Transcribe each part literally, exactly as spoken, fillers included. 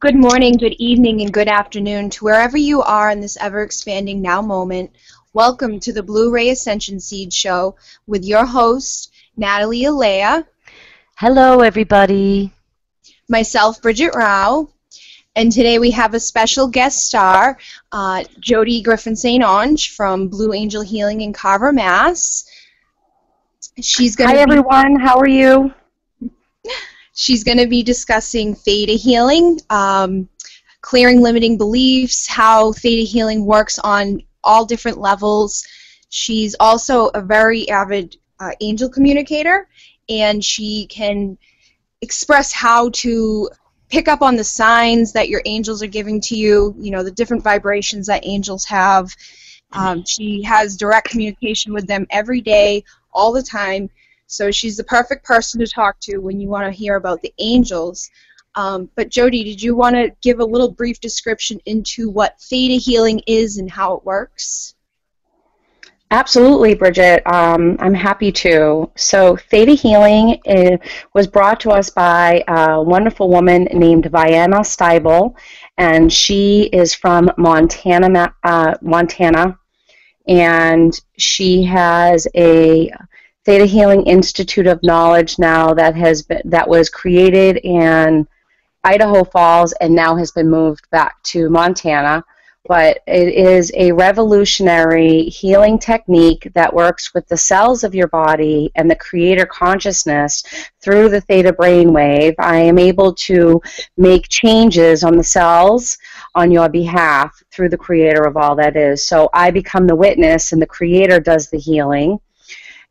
Good morning, good evening, and good afternoon to wherever you are in this ever-expanding now moment. Welcome to the Blue Ray Ascension Seed Show with your host, Natalie Alaya. Hello, everybody. Myself, Bridget Rau. And today we have a special guest star, uh, Jodi Griffin Saint Onge from Blue Angel Healing in Carver, Mass. She's gonna Hi, everyone. How are you? She's going to be discussing Theta Healing, um, clearing limiting beliefs, how Theta Healing works on all different levels. She's also a very avid uh, angel communicator, and she can express how to pick up on the signs that your angels are giving to you, you know, the different vibrations that angels have. Um, she has direct communication with them every day, all the time. So she's the perfect person to talk to when you want to hear about the angels. Um, but Jodi, did you want to give a little brief description into what Theta Healing is and how it works? Absolutely, Bridget. Um, I'm happy to. So Theta Healing is, was brought to us by a wonderful woman named Vianna Stiebel, and she is from Montana, uh, Montana, and she has a Theta Healing Institute of Knowledge now that has been, that was created in Idaho Falls and now has been moved back to Montana, but it is a revolutionary healing technique that works with the cells of your body and the creator consciousness through the theta brainwave. I am able to make changes on the cells on your behalf through the creator of all that is. So I become the witness and the creator does the healing.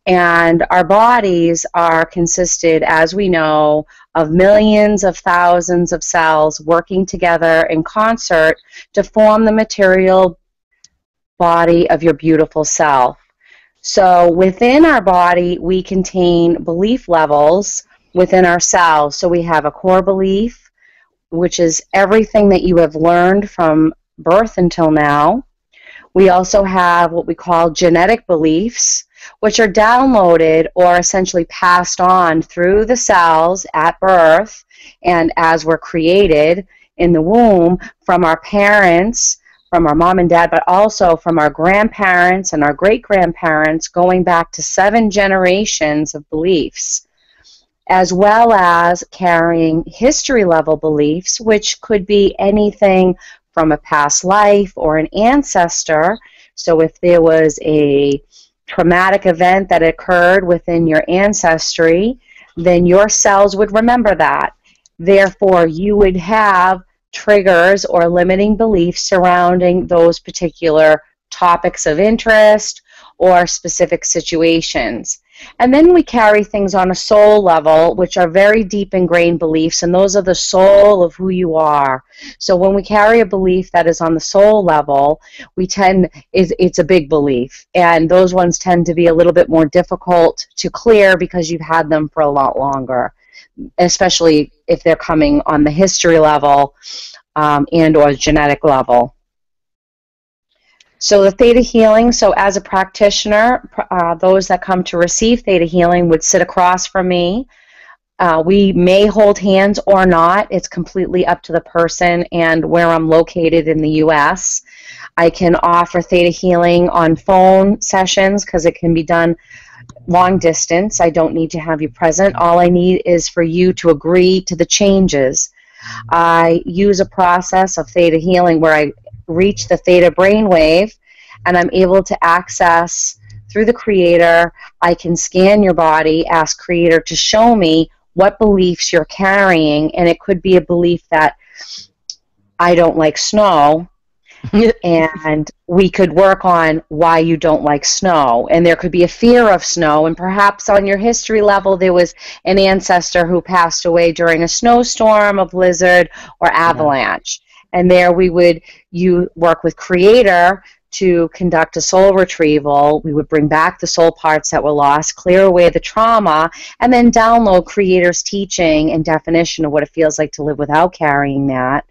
And our bodies are consisted, as we know, of millions of thousands of cells working together in concert to form the material body of your beautiful self. So within our body, we contain belief levels within ourselves. So we have a core belief, which is everything that you have learned from birth until now. We also have what we call genetic beliefs, which are downloaded or essentially passed on through the cells at birth and as we're created in the womb from our parents, from our mom and dad, but also from our grandparents and our great-grandparents, going back to seven generations of beliefs, as well as carrying history-level beliefs, which could be anything from a past life or an ancestor. So if there was a traumatic event that occurred within your ancestry, then your cells would remember that. Therefore, you would have triggers or limiting beliefs surrounding those particular topics of interest or specific situations. And then we carry things on a soul level, which are very deep ingrained beliefs, and those are the soul of who you are. So when we carry a belief that is on the soul level, we tend, is it's a big belief, and those ones tend to be a little bit more difficult to clear because you've had them for a lot longer, especially if they're coming on the history level um, and or genetic level. So the Theta Healing, so as a practitioner, uh, those that come to receive Theta Healing would sit across from me. Uh, we may hold hands or not. It's completely up to the person and where I'm located in the U S I can offer Theta Healing on phone sessions because it can be done long distance. I don't need to have you present. All I need is for you to agree to the changes. I use a process of Theta Healing where I reach the theta brainwave, and I'm able to access through the creator. I can scan your body, ask creator to show me what beliefs you're carrying, and it could be a belief that I don't like snow, and we could work on why you don't like snow, and there could be a fear of snow, and perhaps on your history level there was an ancestor who passed away during a snowstorm, a blizzard, or avalanche. Yeah. And there we would you work with Creator to conduct a soul retrieval. We would bring back the soul parts that were lost, clear away the trauma, and then download Creator's teaching and definition of what it feels like to live without carrying that.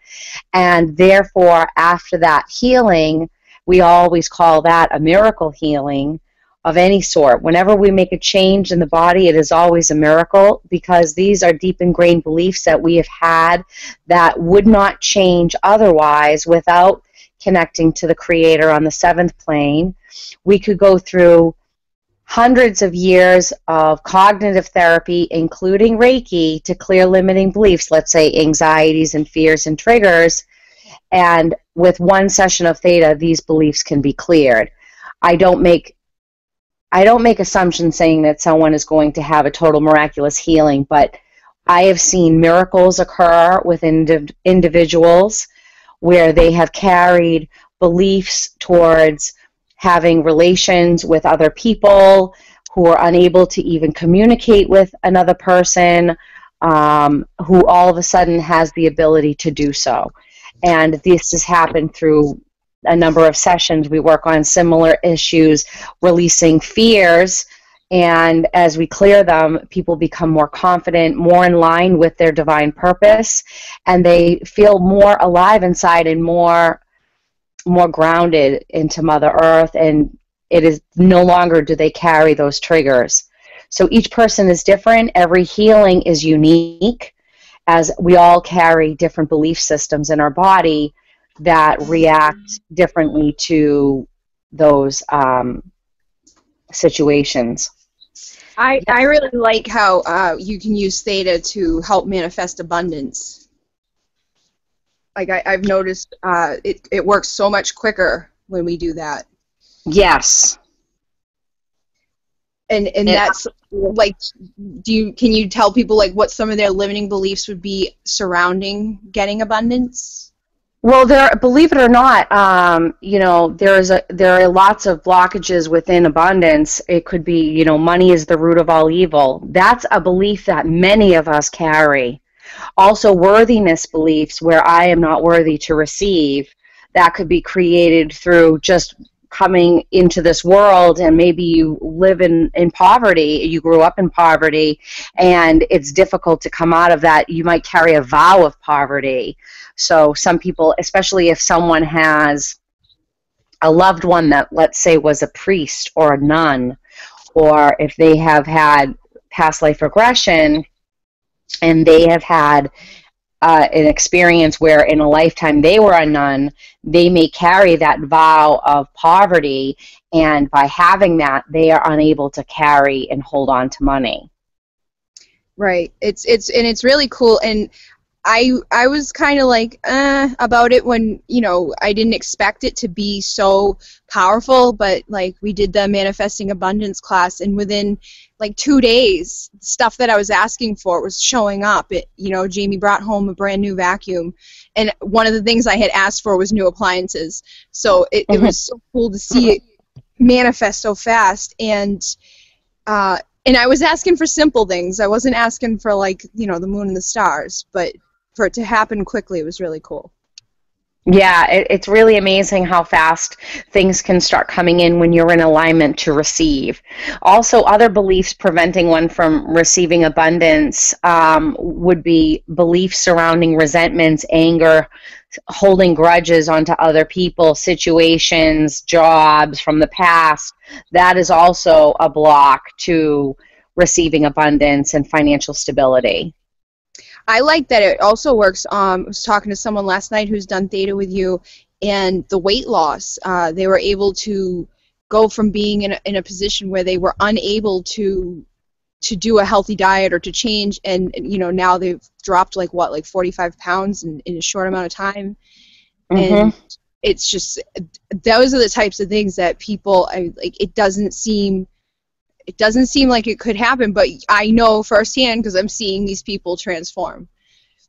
And therefore, after that healing, we always call that a miracle healing. of any sort. Whenever we make a change in the body, it is always a miracle, because these are deep ingrained beliefs that we have had that would not change otherwise without connecting to the Creator on the seventh plane. We could go through hundreds of years of cognitive therapy, including Reiki, to clear limiting beliefs, let's say anxieties and fears and triggers, and with one session of Theta, these beliefs can be cleared. I don't make I don't make assumptions saying that someone is going to have a total miraculous healing, but I have seen miracles occur with indiv individuals where they have carried beliefs towards having relations with other people, who are unable to even communicate with another person, um, who all of a sudden has the ability to do so. And this has happened through a number of sessions. We work on similar issues, releasing fears, and as we clear them, people become more confident, more in line with their divine purpose, and they feel more alive inside and more more grounded into Mother Earth, and it is no longer do they carry those triggers. So each person is different. Every healing is unique, as we all carry different belief systems in our body that react differently to those um, situations. I, I really like how uh, you can use Theta to help manifest abundance. Like I, I've noticed uh, it, it works so much quicker when we do that. Yes. And and yeah. That's like, do you can you tell people like what some of their limiting beliefs would be surrounding getting abundance? Well, there, believe it or not, um, you know, there is a there are lots of blockages within abundance. It could be, you know, money is the root of all evil. That's a belief that many of us carry. Also, worthiness beliefs, where I am not worthy to receive, that could be created through just coming into this world, and maybe you live in, in poverty, you grew up in poverty, and it's difficult to come out of that. You might carry a vow of poverty. So some people, especially if someone has a loved one that, let's say, was a priest or a nun, or if they have had past life regression and they have had uh, an experience where in a lifetime they were a nun, they may carry that vow of poverty, and by having that, they are unable to carry and hold on to money. Right. It's it's and it's really cool. And I I was kind of like uh, about it when, you know, I didn't expect it to be so powerful, but like we did the Manifesting Abundance class, and within like two days, stuff that I was asking for was showing up. It, you know, Jamie brought home a brand new vacuum, and one of the things I had asked for was new appliances. So it, mm-hmm. it was so cool to see it manifest so fast, and uh, and I was asking for simple things. I wasn't asking for like, you know, the moon and the stars, but for it to happen quickly was really cool. Yeah, it, it's really amazing how fast things can start coming in when you're in alignment to receive. Also, other beliefs preventing one from receiving abundance um, would be beliefs surrounding resentments, anger, holding grudges onto other people, situations, jobs from the past. That is also a block to receiving abundance and financial stability. I like that it also works. Um, I was talking to someone last night who's done Theta with you, and the weight loss. Uh, they were able to go from being in a, in a position where they were unable to to do a healthy diet or to change, and, and you know, now they've dropped like what, like forty-five pounds in, in a short amount of time. Mm-hmm. And it's just, those are the types of things that people I, like. It doesn't seem. It doesn't seem like it could happen, but I know firsthand because I'm seeing these people transform.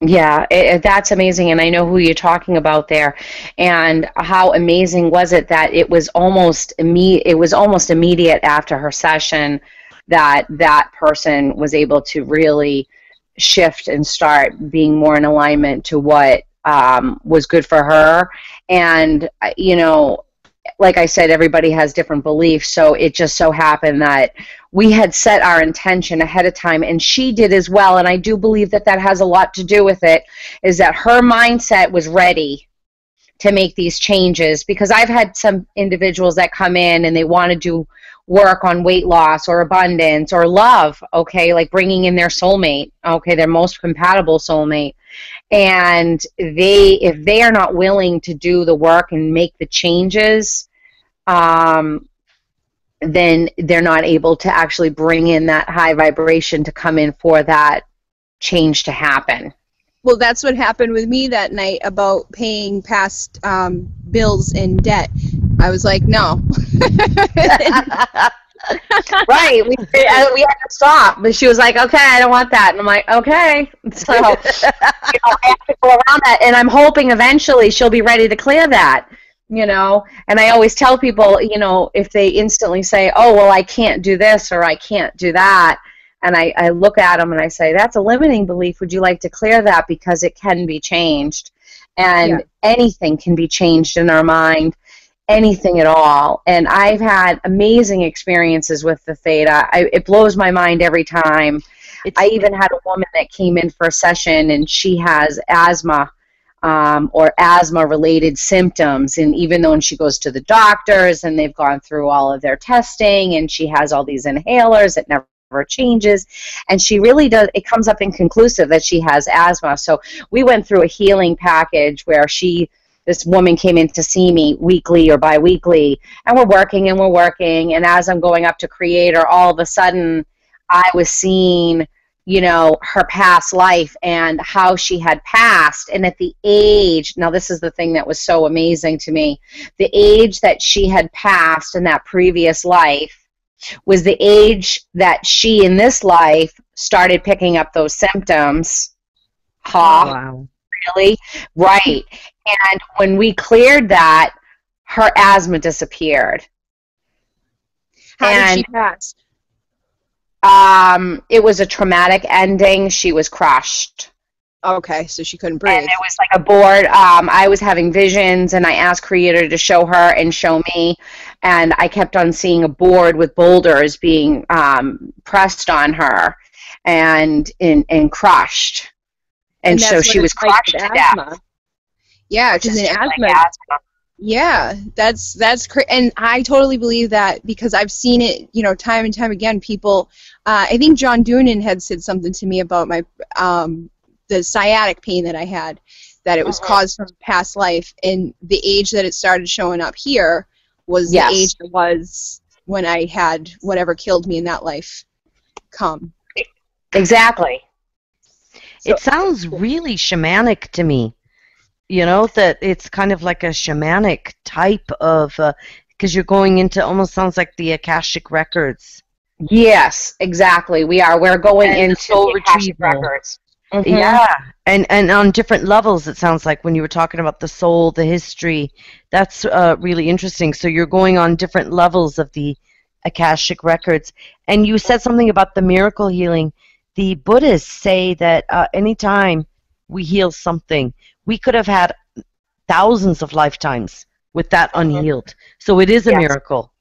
Yeah, it, that's amazing, and I know who you're talking about there. And how amazing was it that it was almost imme- it was almost immediate after her session that that person was able to really shift and start being more in alignment to what um, was good for her. And, you know, like I said, everybody has different beliefs, so it just so happened that we had set our intention ahead of time, and she did as well, and I do believe that that has a lot to do with it, is that her mindset was ready to make these changes. Because I've had some individuals that come in and they want to do work on weight loss or abundance or love, okay, like bringing in their soulmate, okay, their most compatible soulmate. And they, if they are not willing to do the work and make the changes, um, then they're not able to actually bring in that high vibration to come in for that change to happen. Well, that's what happened with me that night about paying past um, bills and debt. I was like, no. Right. We, we had to stop. But she was like, okay, I don't want that. And I'm like, okay. So you know, I have to go around that. And I'm hoping eventually she'll be ready to clear that. You know, and I always tell people, you know, if they instantly say, oh, well, I can't do this or I can't do that, and I, I look at them and I say, that's a limiting belief. Would you like to clear that? Because it can be changed. And yeah. Anything can be changed in our mind, anything at all. And I've had amazing experiences with the Theta. I, it blows my mind every time. It's I even had a woman that came in for a session, and she has asthma. Um, or asthma-related symptoms, and even though she goes to the doctors and they've gone through all of their testing, and she has all these inhalers, it never changes, and she really does, it comes up inconclusive that she has asthma. So we went through a healing package where she, this woman came in to see me weekly or bi-weekly, and we're working and we're working, and as I'm going up to Creator, all of a sudden I was seeing, you know, her past life and how she had passed, and at the age, now this is the thing that was so amazing to me, the age that she had passed in that previous life was the age that she in this life started picking up those symptoms. Ha, oh, wow. Really? Right. And when we cleared that, her asthma disappeared. How and, did she pass? Um, it was a traumatic ending. She was crushed. Okay, so she couldn't breathe. And it was like a board. Um, I was having visions, and I asked Creator to show her and show me, and I kept on seeing a board with boulders being um, pressed on her and and, and crushed. And, and so she was crushed to death. Yeah, which is an asthma. asthma. Yeah, that's that's cra- and I totally believe that because I've seen it, you know, time and time again. People, uh, I think John Doonan had said something to me about my um, the sciatic pain that I had, that it was uh-huh. caused from past life, and the age that it started showing up here was yes. the age it was when I had whatever killed me in that life come. Exactly. So, it sounds really shamanic to me. You know, that it's kind of like a shamanic type of, because uh, you're going into, almost sounds like the Akashic records. Yes, exactly. We are. We're going and into the Akashic records. Mm-hmm. Yeah. And, and on different levels, it sounds like, when you were talking about the soul, the history, that's uh, really interesting. So you're going on different levels of the Akashic records. And you said something about the miracle healing. The Buddhists say that uh, anytime we heal something, we could have had thousands of lifetimes with that unhealed. So it is a yes. miracle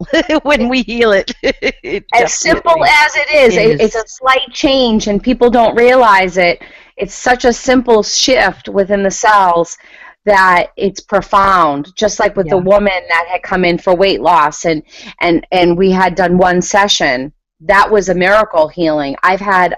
when we heal it. It as simple as it is, is, it's a slight change, and people don't realize it. It's such a simple shift within the cells that it's profound, just like with yeah. the woman that had come in for weight loss, and, and, and we had done one session. That was a miracle healing. I've had...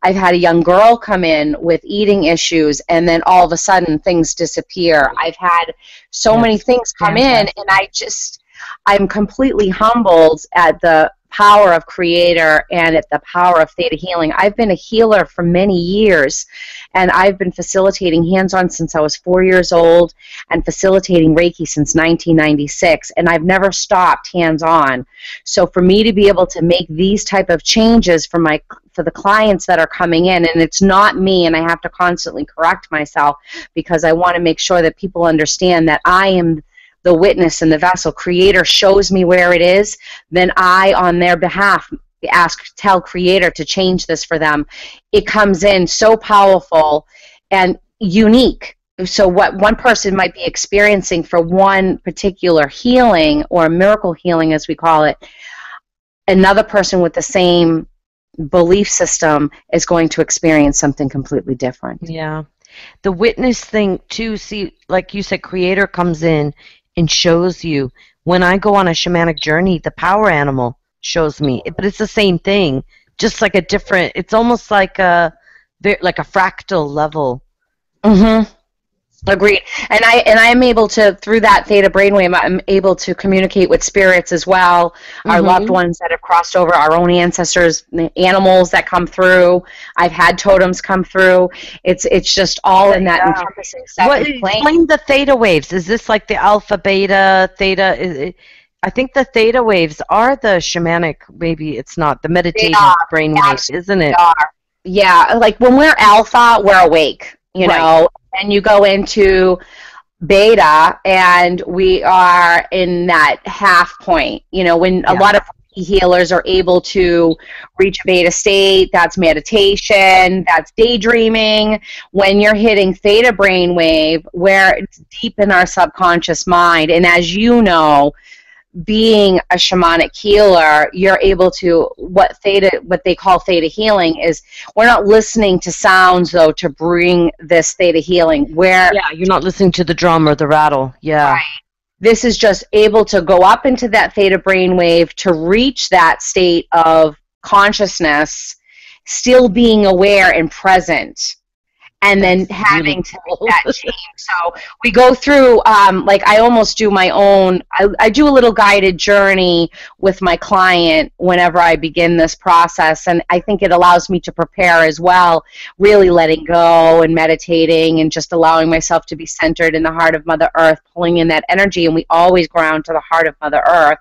I've had a young girl come in with eating issues, and then all of a sudden things disappear. I've had so yes. many things come Fantastic. in, and I just, I'm completely humbled at the power of Creator and at the power of Theta Healing. I've been a healer for many years, and I've been facilitating hands-on since I was four years old and facilitating Reiki since nineteen ninety-six, and I've never stopped hands-on. So for me to be able to make these type of changes for my for the clients that are coming in, and it's not me, and I have to constantly correct myself because I want to make sure that people understand that I am the witness and the vessel. Creator shows me where it is, then I, on their behalf, ask, tell Creator to change this for them. It comes in so powerful and unique. So what one person might be experiencing for one particular healing, or miracle healing as we call it, another person with the same belief system is going to experience something completely different. Yeah. The witness thing, too, see, like you said, Creator comes in and shows you. When I go on a shamanic journey, the power animal shows me. But it's the same thing, just like a different. It's almost like a like a fractal level. Mm-hmm. Agreed. And I and I'm able to, through that theta brainwave, I'm able to communicate with spirits as well, mm-hmm. our loved ones that have crossed over, our own ancestors, animals that come through. I've had totems come through. It's it's just all in that yeah. encompassing what, Explain the theta waves. Is this like the alpha, beta, theta? Is it, I think the theta waves are the shamanic, maybe it's not, the meditative brainwave, isn't it? They are. Yeah, like when we're alpha, we're awake, you right. know. And you go into beta, and we are in that half point. You know, when yeah. a lot of healers are able to reach a beta state, that's meditation, that's daydreaming. When you're hitting theta brainwave, where it's deep in our subconscious mind, and as you know, being a shamanic healer, you're able to, what theta, what they call theta healing is, we're not listening to sounds, though, to bring this theta healing. Where yeah, you're not listening to the drum or the rattle. Yeah. Right. This is just able to go up into that theta brainwave to reach that state of consciousness, still being aware and present. And then That's having beautiful. to make that change. So we go through, um, like I almost do my own, I, I do a little guided journey with my client whenever I begin this process. And I think it allows me to prepare as well, really letting go and meditating and just allowing myself to be centered in the heart of Mother Earth, pulling in that energy. And we always ground to the heart of Mother Earth.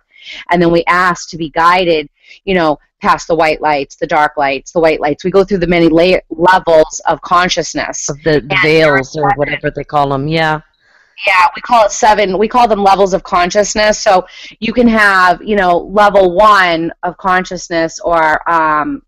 And then we ask to be guided, you know, past the white lights, the dark lights, the white lights. We go through the many la levels of consciousness. Of the, the veils or whatever they call them, yeah. Yeah, we call it seven. We call them levels of consciousness. So you can have, you know, level one of consciousness or um,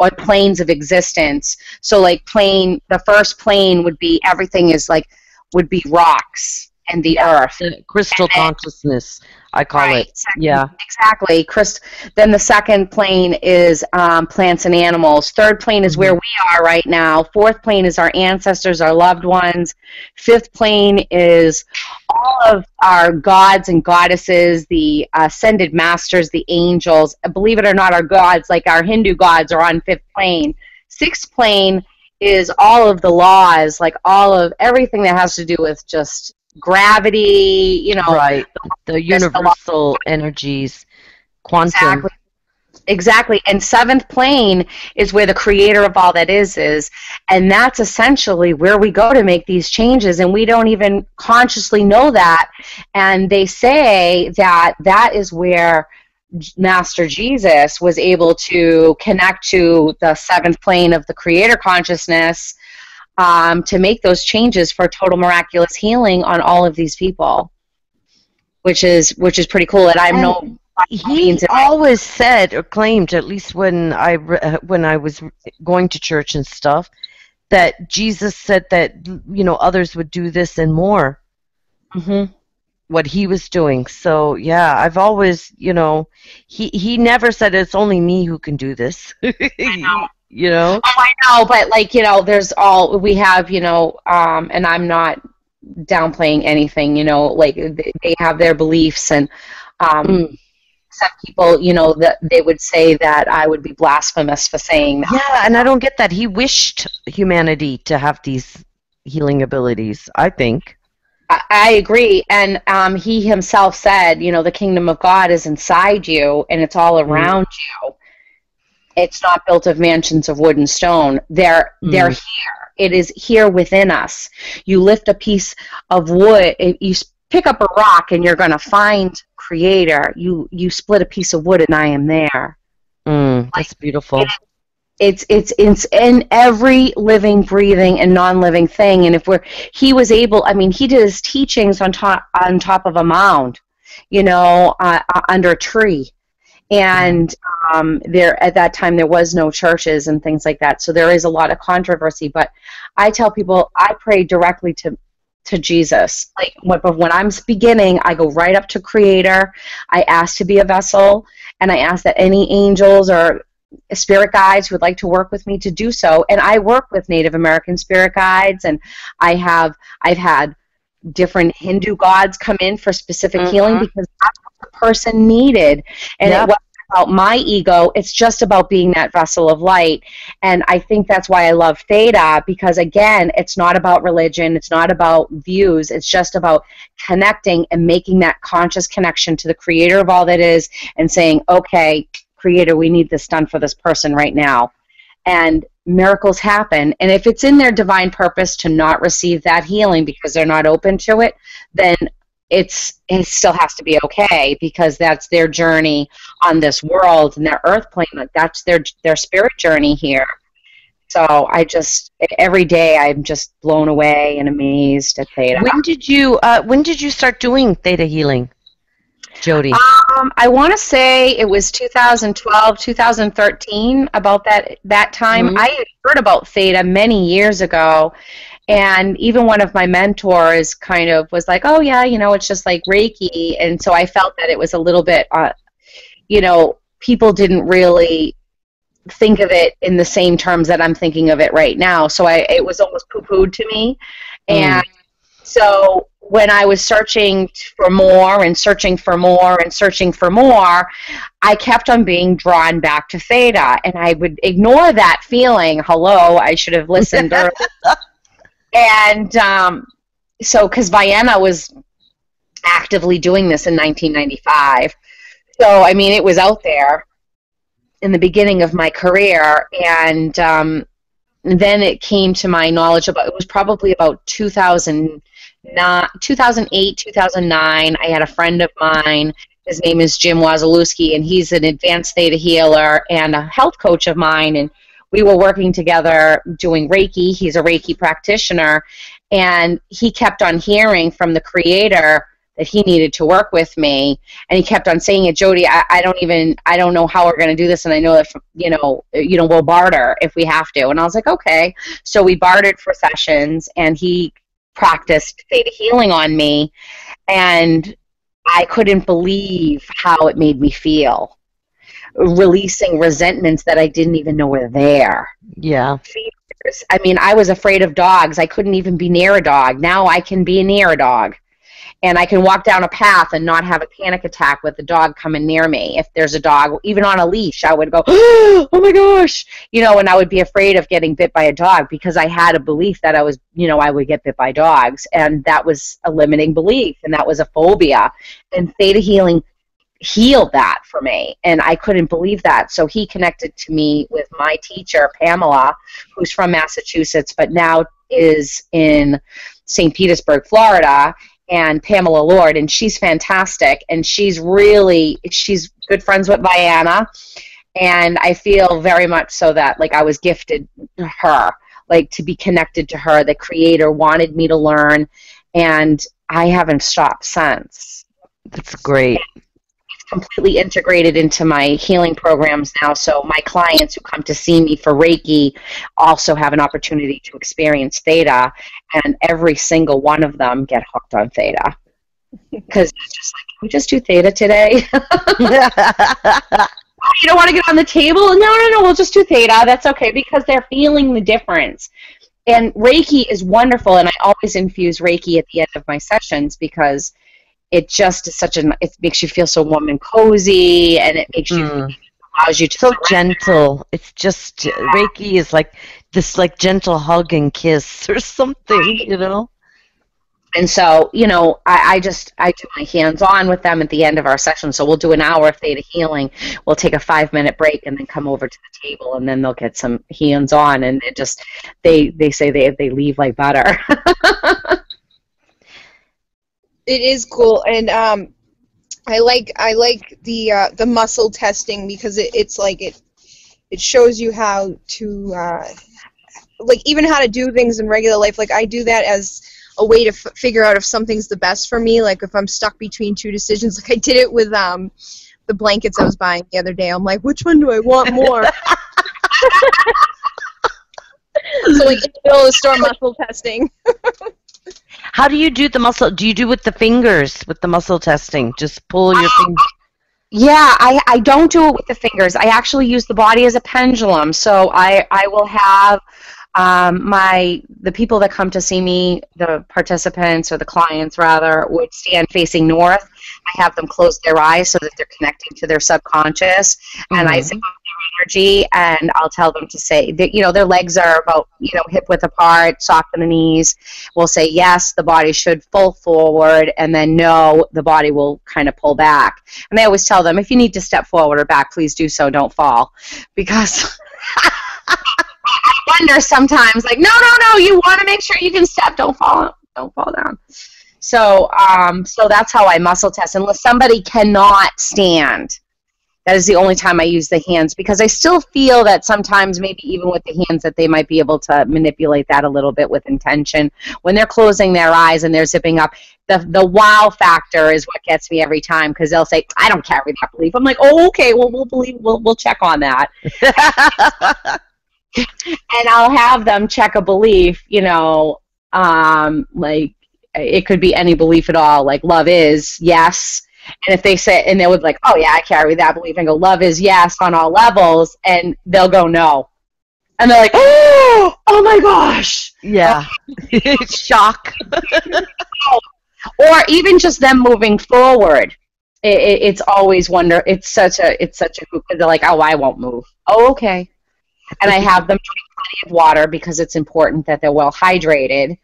or planes of existence. So like plane, the first plane would be everything is like, would be rocks and the yeah, earth. The crystal and consciousness. I call right. it. Second, yeah. Exactly. Chris, then the second plane is um, plants and animals. Third plane is mm-hmm. where we are right now. Fourth plane is our ancestors, our loved ones. Fifth plane is all of our gods and goddesses, the ascended masters, the angels. Believe it or not, our gods, like our Hindu gods, are on fifth plane. Sixth plane is all of the laws, like all of everything that has to do with just gravity, you know, right. the, the universal energies, quantum. Exactly. Exactly. And seventh plane is where the creator of all that is is, and that's essentially where we go to make these changes, and we don't even consciously know that. And they say that that is where Master Jesus was able to connect to the seventh plane of the creator consciousness, Um, to make those changes for total miraculous healing on all of these people, which is which is pretty cool. And I'm and no. He always said or claimed, at least when I when I was going to church and stuff, that Jesus said that you know others would do this and more. Mm-hmm. What he was doing. So yeah, I've always you know he he never said it's only me who can do this. I know. You know? Oh, I know, but like, you know, there's all, we have, you know, um, and I'm not downplaying anything, you know, like they have their beliefs, and um, mm. some people, you know, that they would say that I would be blasphemous for saying that. Yeah, and I don't get that. He wished humanity to have these healing abilities, I think. I agree, and um, he himself said, you know, the kingdom of God is inside you, and it's all around mm. you. It's not built of mansions of wood and stone. They're mm. they're here. It is here within us. You lift a piece of wood. You pick up a rock, and you're going to find Creator. You you split a piece of wood, and I am there. Mm, like, that's beautiful. It, it's it's it's in every living, breathing, and non-living thing. And if we're he was able. I mean, he did his teachings on top on top of a mound, you know, uh, under a tree. And um, there, at that time, there was no churches and things like that, so there is a lot of controversy. But I tell people, I pray directly to to Jesus. Like when, when I'm beginning, I go right up to Creator. I ask to be a vessel, and I ask that any angels or spirit guides who would like to work with me to do so. And I work with Native American spirit guides, and I have I've had different Hindu gods come in for specific mm-hmm. healing because that's what the person needed, and yep. it wasn't about my ego. It's just about being that vessel of light. And I think that's why I love Theta, because again, it's not about religion, it's not about views, it's just about connecting and making that conscious connection to the creator of all that is and saying, okay, creator, we need this done for this person right now. And miracles happen. And if it's in their divine purpose to not receive that healing because they're not open to it, then it's, it still has to be okay, because that's their journey on this world and their earth plane. Like that's their, their spirit journey here. So I just, every day I'm just blown away and amazed at Theta. When did you, uh, when did you start doing Theta Healing, Jodi? Um, I want to say it was two thousand twelve, two thousand thirteen, about that that time. Mm-hmm. I had heard about Theta many years ago, and even one of my mentors kind of was like, oh, yeah, you know, it's just like Reiki, and so I felt that it was a little bit, uh, you know, people didn't really think of it in the same terms that I'm thinking of it right now, so I, it was almost poo-pooed to me, and mm. so when I was searching for more and searching for more and searching for more, I kept on being drawn back to Theta, and I would ignore that feeling. Hello, I should have listened earlier. And um, so, because Vianna was actively doing this in nineteen ninety-five, so I mean, it was out there in the beginning of my career, and um, then it came to my knowledge about, it was probably about two thousand. Not two thousand eight, two thousand nine, I had a friend of mine, his name is Jim Wazalewski, and he's an advanced Theta healer and a health coach of mine, and we were working together doing Reiki. He's a Reiki practitioner, and he kept on hearing from the creator that he needed to work with me, and he kept on saying it, Jodi, I, I don't even, I don't know how we're going to do this, and I know that, you know, you know, we'll barter if we have to. And I was like, okay. So we bartered for sessions, and he practiced Theta Healing on me, and I couldn't believe how it made me feel, releasing resentments that I didn't even know were there. Yeah. Fears. I mean, I was afraid of dogs. I couldn't even be near a dog. Now I can be near a dog, and I can walk down a path and not have a panic attack with the dog coming near me. If there's a dog, even on a leash, I would go, oh my gosh, you know, and I would be afraid of getting bit by a dog because I had a belief that I was, you know, I would get bit by dogs, and that was a limiting belief, and that was a phobia, and Theta Healing healed that for me, and I couldn't believe that. So he connected to me with my teacher, Pamela, who's from Massachusetts, but now is in Saint Petersburg, Florida, and Pamela Lord, and she's fantastic, and she's really, she's good friends with Vianna, and I feel very much so that, like, I was gifted her, like, to be connected to her. The creator wanted me to learn, and I haven't stopped since. That's great. And it's completely integrated into my healing programs now, so my clients who come to see me for Reiki also have an opportunity to experience Theta, and every single one of them get hooked on Theta, because it's just like, can we just do Theta today? You don't want to get on the table? No, no, no, we'll just do Theta. That's okay, because they're feeling the difference. And Reiki is wonderful, and I always infuse Reiki at the end of my sessions, because it just is such an, it makes you feel so warm and cozy, and it makes you, mm. allows you to so surrender. Gentle. It's just, yeah. Reiki is like this, like, gentle hug and kiss or something, right. You know? And so, you know, I, I just, I do my hands-on with them at the end of our session, so we'll do an hour of Theta Healing, we'll take a five-minute break, and then come over to the table, and then they'll get some hands-on, and it just, they, they say they, they leave like butter. It is cool, and um, I like I like the uh, the muscle testing, because it, it's like it it shows you how to uh, like even how to do things in regular life. Like I do that as a way to f figure out if something's the best for me. Like if I'm stuck between two decisions, like I did it with um, the blankets I was buying the other day. I'm like, which one do I want more? So like in the middle of the store, muscle testing. How do you do the muscle? Do you do with the fingers, with the muscle testing? Just pull your uh, fingers? Yeah, I, I don't do it with the fingers. I actually use the body as a pendulum. So I, I will have Um, my the people that come to see me, the participants or the clients rather, would stand facing north. I have them close their eyes so that they're connecting to their subconscious, mm-hmm. and I zip up their energy, and I'll tell them to say that, you know, their legs are about, you know, hip width apart, sock in the knees. We'll say yes, the body should fold forward, and then no, the body will kind of pull back. And they always tell them, if you need to step forward or back, please do so. Don't fall, because. I wonder sometimes, like, no, no, no, you want to make sure you can step, don't fall, don't fall down. So, um, so that's how I muscle test, unless somebody cannot stand. That is the only time I use the hands, because I still feel that sometimes, maybe even with the hands, that they might be able to manipulate that a little bit with intention. When they're closing their eyes and they're zipping up, the, the wow factor is what gets me every time, because they'll say, I don't carry that belief. I'm like, oh, okay, well, we'll believe, we'll, we'll check on that. And I'll have them check a belief, you know, um, like, it could be any belief at all, like love is yes. And if they say, and they would like, oh yeah, I carry that belief, and go, love is yes on all levels, and they'll go no. And they're like, oh, oh my gosh. Yeah. It's shock. Or even just them moving forward. It, it, it's always wonder, it's such a, it's such a, they're like, oh, I won't move. Oh, okay. And I have them drink plenty of water, because it's important that they're well hydrated.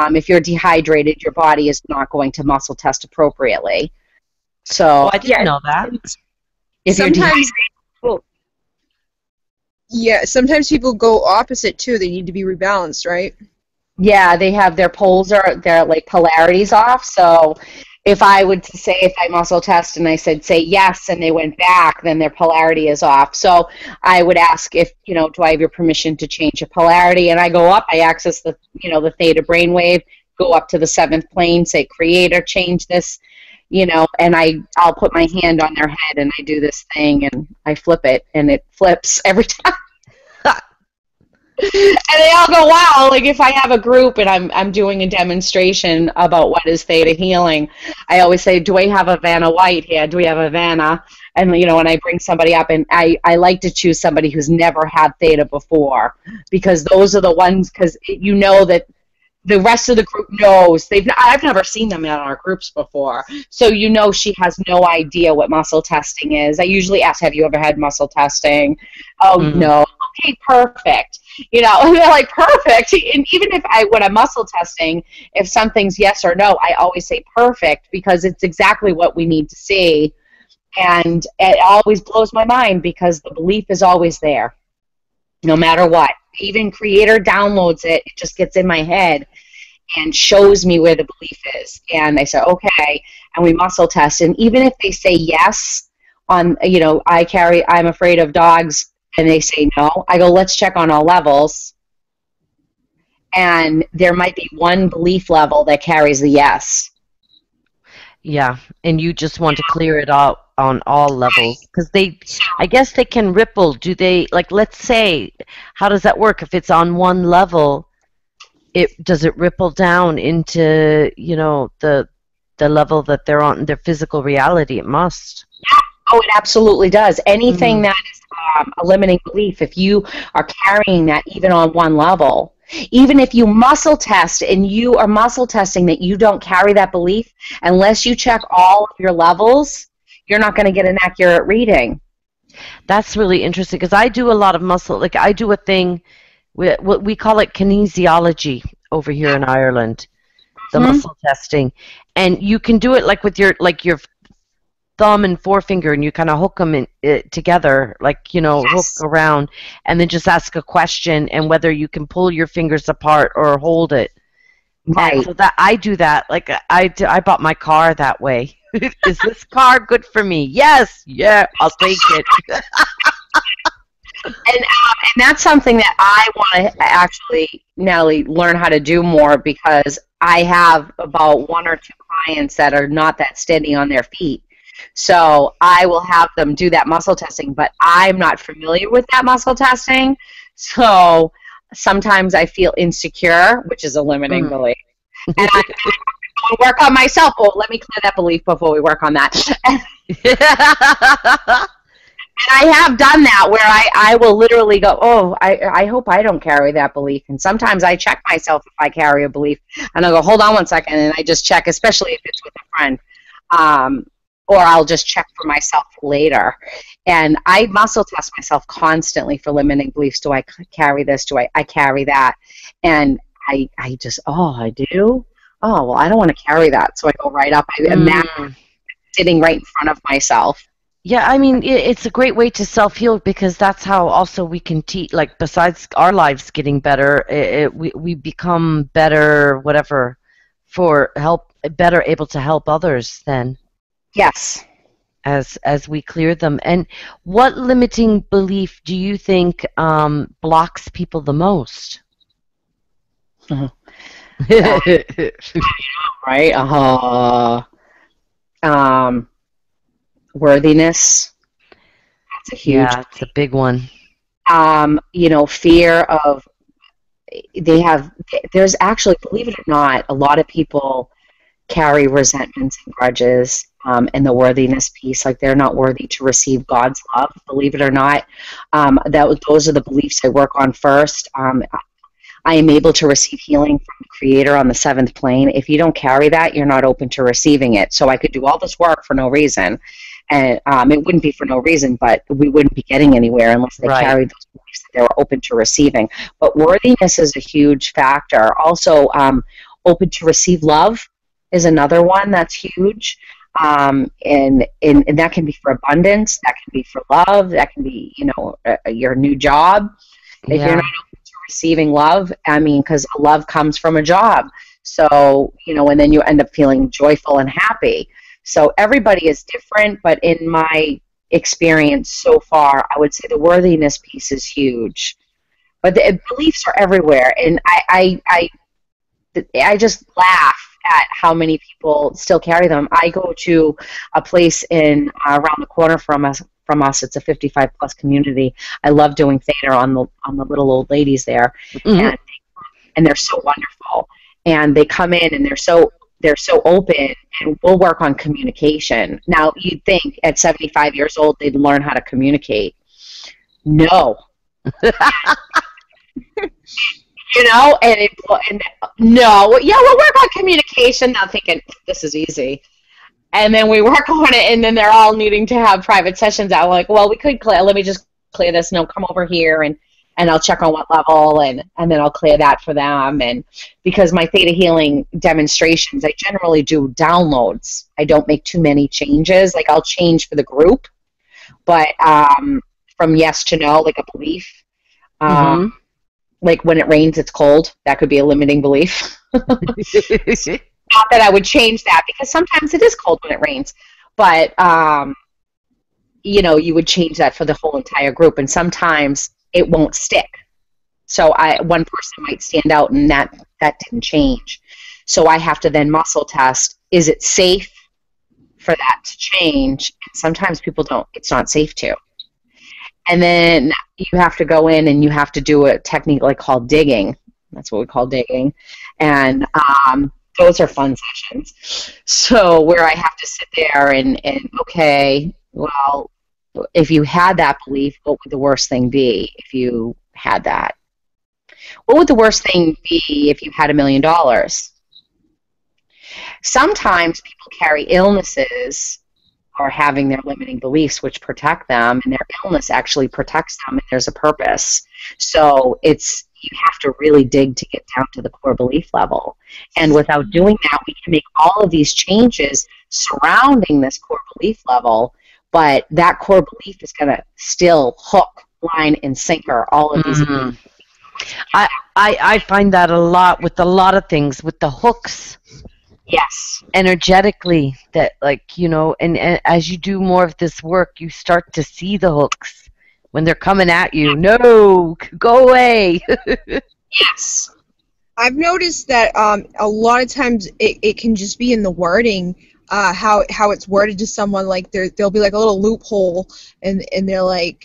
Um, if you're dehydrated, your body is not going to muscle test appropriately. So oh, I didn't yeah, know that. If sometimes, you're dehydrated, well, yeah, sometimes people go opposite too. They need to be rebalanced, right? Yeah, they have their poles are their like polarities off. So if I would say, if I muscle test and I said, say yes, and they went back, then their polarity is off. So I would ask if, you know, do I have your permission to change your polarity? And I go up, I access the, you know, the theta brainwave, go up to the seventh plane, say creator, change this, you know, and I, I'll put my hand on their head and I do this thing and I flip it and it flips every time. And they all go, wow, like if I have a group and I'm, I'm doing a demonstration about what is theta healing, I always say, do I have a Vanna White here? Do we have a Vanna? And, you know, when I bring somebody up, and I, I like to choose somebody who's never had theta before, because those are the ones, because you know that the rest of the group knows. They've, I've never seen them in our groups before. So you know she has no idea what muscle testing is. I usually ask, have you ever had muscle testing? Oh, mm-hmm. No. Okay, perfect. You know, and they're like, perfect. And even if I, when I'm muscle testing, if something's yes or no, I always say perfect, because it's exactly what we need to see. And it always blows my mind, because the belief is always there, no matter what. Even Creator downloads it, it just gets in my head and shows me where the belief is. And I say, okay, and we muscle test. And even if they say yes on, you know, I carry, I'm afraid of dogs, and they say no, I go, let's check on all levels. And there might be one belief level that carries the yes. Yeah, and you just want to clear it out on all levels, because they, I guess they can ripple. Do they, like, let's say, how does that work? If it's on one level, it does it ripple down into, you know, the the level that they're on in their physical reality? It must. Oh, it absolutely does. Anything mm. that is um, a limiting belief, if you are carrying that even on one level, even if you muscle test and you are muscle testing that you don't carry that belief, unless you check all of your levels, you're not going to get an accurate reading. That's really interesting, because I do a lot of muscle. Like I do a thing, we, we call it kinesiology over here in Ireland, the mm-hmm. muscle testing. And you can do it like with your, like your thumb and forefinger, and you kind of hook them in, it, together, like, you know, yes. hook around, and then just ask a question, and whether you can pull your fingers apart or hold it. Right. And so that I do that. Like I, I bought my car that way. Is this car good for me? Yes. Yeah, I'll take it. and, um, and that's something that I want to actually, Natalie, learn how to do more, because I have about one or two clients that are not that steady on their feet. So I will have them do that muscle testing, but I'm not familiar with that muscle testing. So sometimes I feel insecure, which is a limiting mm. belief. And I work on myself. Well, let me clear that belief before we work on that. And I have done that where I, I will literally go, oh, I, I hope I don't carry that belief. And sometimes I check myself if I carry a belief. And I'll go, hold on one second, and I just check, especially if it's with a friend. Um, or I'll just check for myself later. And I muscle test myself constantly for limiting beliefs. Do I carry this? Do I, I carry that? And I, I just, oh, I do? Oh, well, I don't want to carry that. So I go right up. I mm. imagine sitting right in front of myself. Yeah, I mean, it, it's a great way to self-heal, because that's how also we can teach, like, besides our lives getting better, it, it, we, we become better, whatever, for help, better able to help others then. Yes. As, as we clear them. And what limiting belief do you think um, blocks people the most? Uh-huh. Right? Uh-huh. Um... Worthiness. That's a huge. Yeah, it's a big one. Um, you know, fear of. They have. There's actually, believe it or not, a lot of people carry resentments and grudges, um, and the worthiness piece. Like, they're not worthy to receive God's love. Believe it or not, um, that those are the beliefs I work on first. Um, I am able to receive healing from the Creator on the seventh plane. If you don't carry that, you're not open to receiving it. So I could do all this work for no reason. And um, it wouldn't be for no reason, but we wouldn't be getting anywhere unless they right. carried those beliefs that they were open to receiving. But worthiness is a huge factor. Also, um, open to receive love is another one that's huge. Um, and, and, and that can be for abundance. That can be for love. That can be, you know, uh, your new job. If yeah. you're not open to receiving love, I mean, because love comes from a job. So, you know, and then you end up feeling joyful and happy. So everybody is different, but in my experience so far, I would say the worthiness piece is huge. But the beliefs are everywhere, and I, I, I, I just laugh at how many people still carry them. I go to a place in uh, around the corner from us. From us, it's a fifty-five plus community. I love doing theater on the on the little old ladies there, mm-hmm. and and they're so wonderful. And they come in, and they're so. They're so open, and we'll work on communication. Now, you'd think at seventy-five years old they'd learn how to communicate. No. You know, and, it, and no. Yeah, we'll work on communication. Now thinking, this is easy. And then we work on it, and then they're all needing to have private sessions out. Like, well, we could clear, let me just clear this. No, come over here, and, and I'll check on what level, and, and then I'll clear that for them. And because my Theta Healing demonstrations, I generally do downloads. I don't make too many changes. Like, I'll change for the group, but um, from yes to no, like a belief. Um, mm-hmm. Like, when it rains, it's cold. That could be a limiting belief. Not that I would change that, because sometimes it is cold when it rains. But, um, you know, you would change that for the whole entire group. And sometimes it won't stick. So I, one person might stand out, and that, that didn't change. So I have to then muscle test, is it safe for that to change? And sometimes people don't. It's not safe to. And then you have to go in, and you have to do a technique like called digging. That's what we call digging. And um, those are fun sessions. So where I have to sit there and, and okay, well, if you had that belief, what would the worst thing be if you had that? What would the worst thing be if you had a million dollars? Sometimes people carry illnesses or having their limiting beliefs which protect them, and their illness actually protects them, and there's a purpose. So it's you have to really dig to get down to the core belief level. And without doing that, we can make all of these changes surrounding this core belief level, but that core belief is going to still hook, line, and sinker all of these. Mm-hmm. I, I, I find that a lot with a lot of things, with the hooks. Yes. Energetically, that, like, you know, and, and as you do more of this work, you start to see the hooks when they're coming at you. No, go away. Yes. I've noticed that um, a lot of times it, it can just be in the wording. Uh, how how it's worded to someone, like there there'll be like a little loophole, and and they're like,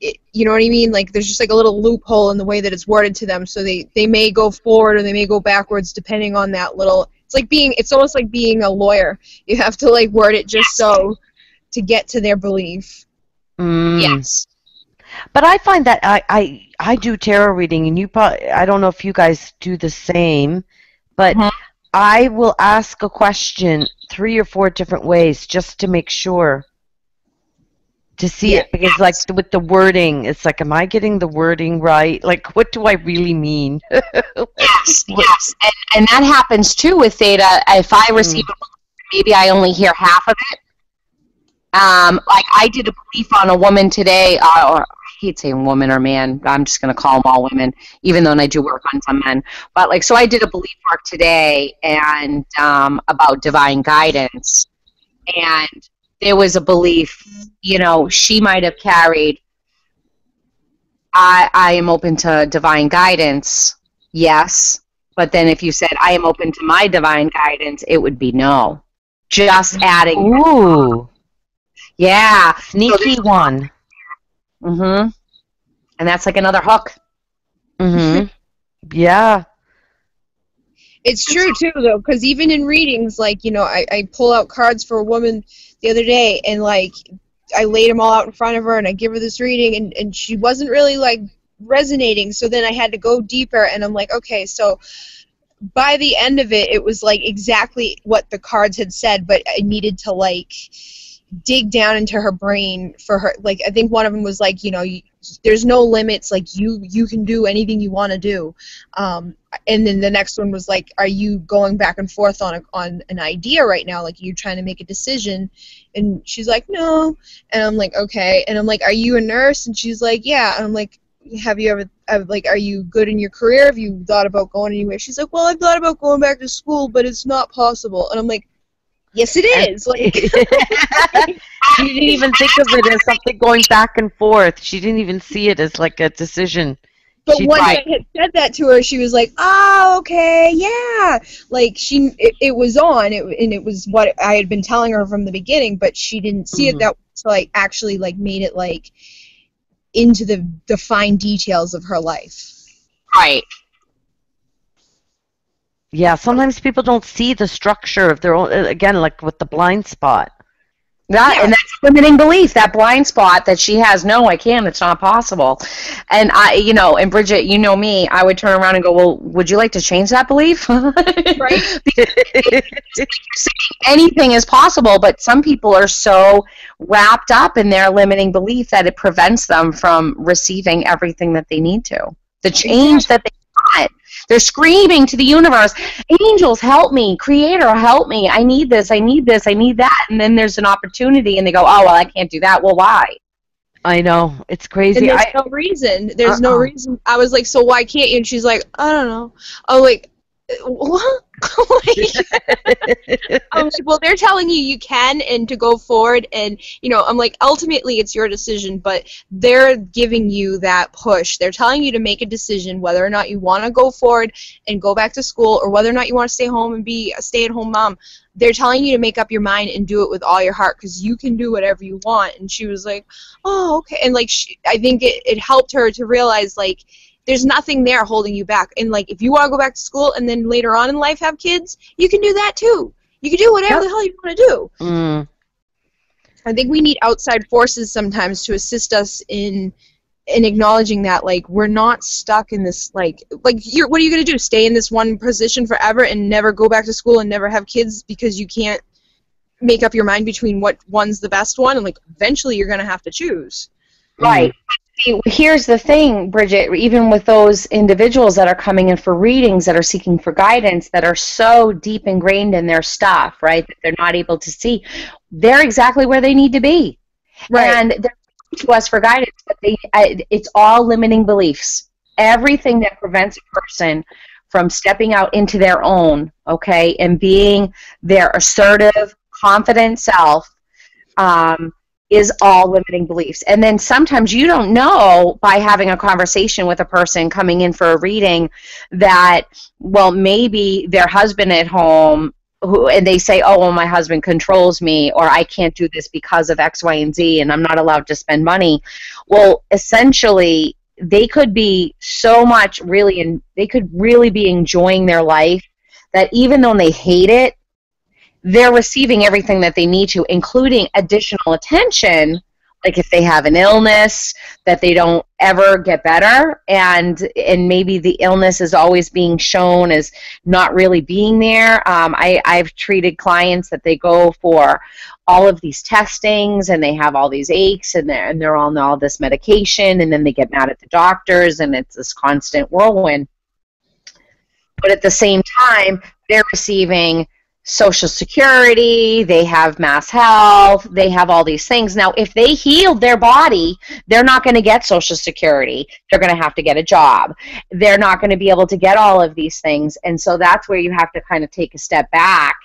it, you know what I mean? Like, there's just like a little loophole in the way that it's worded to them, so they they may go forward or they may go backwards depending on that little. It's like being it's almost like being a lawyer. You have to like word it just so to get to their belief. Mm. Yes. But I find that I, I, I do tarot reading, and you probably, I don't know if you guys do the same, but mm-hmm. I will ask a question three or four different ways just to make sure to see yeah. it, because like with the wording, it's like, am I getting the wording right? Like, what do I really mean? yes, yes. And, and that happens too with Theta. If I receive mm. a belief, maybe I only hear half of it. Um, like I did a belief on a woman today, uh, or I hate saying woman or man. I'm just going to call them all women, even though I do work on some men. But like, so I did a belief work today, and um, about divine guidance, and there was a belief, you know, she might have carried. I I am open to divine guidance, yes. But then if you said I am open to my divine guidance, it would be no. Just adding. Ooh. Yeah, sneaky so one. Mm-hmm. And that's like another hook. Mm-hmm. Yeah. It's true, too, though, because even in readings, like, you know, I, I pull out cards for a woman the other day, and, like, I laid them all out in front of her, and I give her this reading, and, and she wasn't really, like, resonating, so then I had to go deeper, and I'm like, okay, so by the end of it, it was, like, exactly what the cards had said, but I needed to, like, dig down into her brain for her. Like, I think one of them was like, you know, you, there's no limits. Like, you you can do anything you want to do. Um, and then the next one was like, are you going back and forth on a, on an idea right now? Like, you're trying to make a decision. And she's like, no. And I'm like, okay. And I'm like, are you a nurse? And she's like, yeah. And I'm like, have you ever, have, like, are you good in your career? Have you thought about going anywhere? She's like, well, I've thought about going back to school, but it's not possible. And I'm like, yes, it is. Like, she didn't even think of it as something going back and forth. She didn't even see it as like a decision. But She'd when like, I had said that to her, she was like, "Oh, okay, yeah." Like she, it, it was on, it, and it was what I had been telling her from the beginning. But she didn't see mm-hmm. it that so like actually like made it like into the the fine details of her life. Right. Yeah, sometimes people don't see the structure of their own, again, like with the blind spot. That, yeah. And that's limiting belief, that blind spot that she has, no, I can't, it's not possible. And I, you know, and Bridget, you know me, I would turn around and go, well, would you like to change that belief? Right. Anything is possible, but some people are so wrapped up in their limiting belief that it prevents them from receiving everything that they need to. The change that they want. They're screaming to the universe, angels, help me, creator, help me, I need this, I need this, I need that, and then there's an opportunity, and they go, oh, well, I can't do that, well, why? I know, it's crazy. And there's I, no reason, there's uh-uh. no reason. I was like, so why can't you? And she's like, I don't know. I'm like, what? I'm like, well, they're telling you you can and to go forward, and, you know, I'm like, ultimately it's your decision, but they're giving you that push. They're telling you to make a decision whether or not you want to go forward and go back to school, or whether or not you want to stay home and be a stay-at-home mom. They're telling you to make up your mind and do it with all your heart, because you can do whatever you want. And she was like, oh, okay. And, like, she, I think it, it helped her to realize, like, there's nothing there holding you back. And, like, if you want to go back to school and then later on in life have kids, you can do that, too. You can do whatever yep. the hell you want to do. Mm. I think we need outside forces sometimes to assist us in in acknowledging that, like, we're not stuck in this, like, like you're, what are you going to do, stay in this one position forever and never go back to school and never have kids because you can't make up your mind between what one's the best one? And, like, eventually you're going to have to choose. Right. Mm. Here's the thing, Bridget, even with those individuals that are coming in for readings, that are seeking for guidance, that are so deep ingrained in their stuff, right, that they're not able to see, they're exactly where they need to be. Right. And they're coming to us for guidance, but they, it's all limiting beliefs. Everything that prevents a person from stepping out into their own, okay, and being their assertive, confident self, um, is all limiting beliefs. And then sometimes you don't know by having a conversation with a person coming in for a reading that, well, maybe their husband at home, who, and they say, oh, well, my husband controls me, or I can't do this because of X, Y, and Z, and I'm not allowed to spend money. Well, essentially, they could be so much really, and they could really be enjoying their life that even though they hate it, they're receiving everything that they need to, including additional attention, like if they have an illness, that they don't ever get better, and and maybe the illness is always being shown as not really being there. Um, I, I've treated clients that they go for all of these testings, and they have all these aches, and they're, and they're on all this medication, and then they get mad at the doctors, and it's this constant whirlwind. But at the same time, they're receiving Social Security, they have Mass Health, they have all these things. Now, if they healed their body, they're not going to get Social Security. They're going to have to get a job. They're not going to be able to get all of these things. And so that's where you have to kind of take a step back,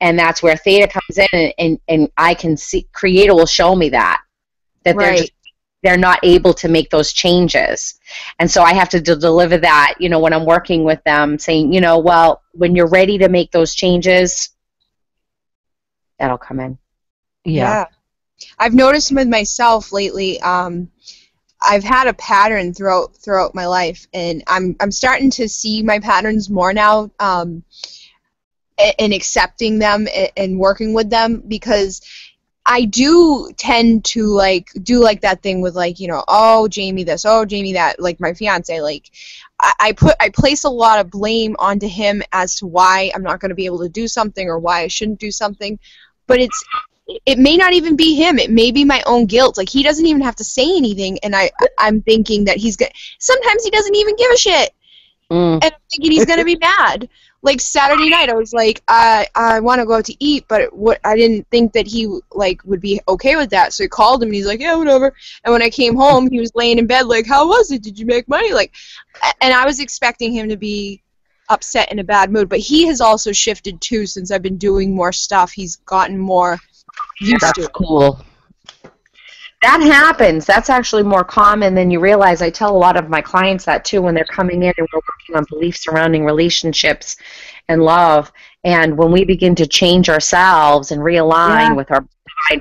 and that's where Theta comes in, and, and, and I can see, Creator will show me that, that right. they're just they're not able to make those changes. And so I have to d deliver that, you know, when I'm working with them, saying, you know, well, when you're ready to make those changes, that'll come in. Yeah. Yeah. I've noticed with myself lately, um, I've had a pattern throughout throughout my life, and I'm, I'm starting to see my patterns more now, um, and accepting them and working with them, because I do tend to like do like that thing with like, you know, oh Jamie this, oh Jamie that, like my fiance, like I, I put I place a lot of blame onto him as to why I'm not going to be able to do something or why I shouldn't do something, but it's it may not even be him, it may be my own guilt. Like he doesn't even have to say anything, and I I'm thinking that he's gonna, sometimes he doesn't even give a shit. Mm. And I'm thinking he's gonna be mad. Like Saturday night, I was like, I I want to go out to eat, but what I didn't think that he like would be okay with that. So I called him, and he's like, yeah, whatever. And when I came home, he was laying in bed, like, how was it? Did you make money? Like, and I was expecting him to be upset in a bad mood, but he has also shifted too since I've been doing more stuff. He's gotten more used to it. That's cool. That happens. That's actually more common than you realize. I tell a lot of my clients that too when they're coming in and we're working on beliefs surrounding relationships and love. And when we begin to change ourselves and realign yeah. with our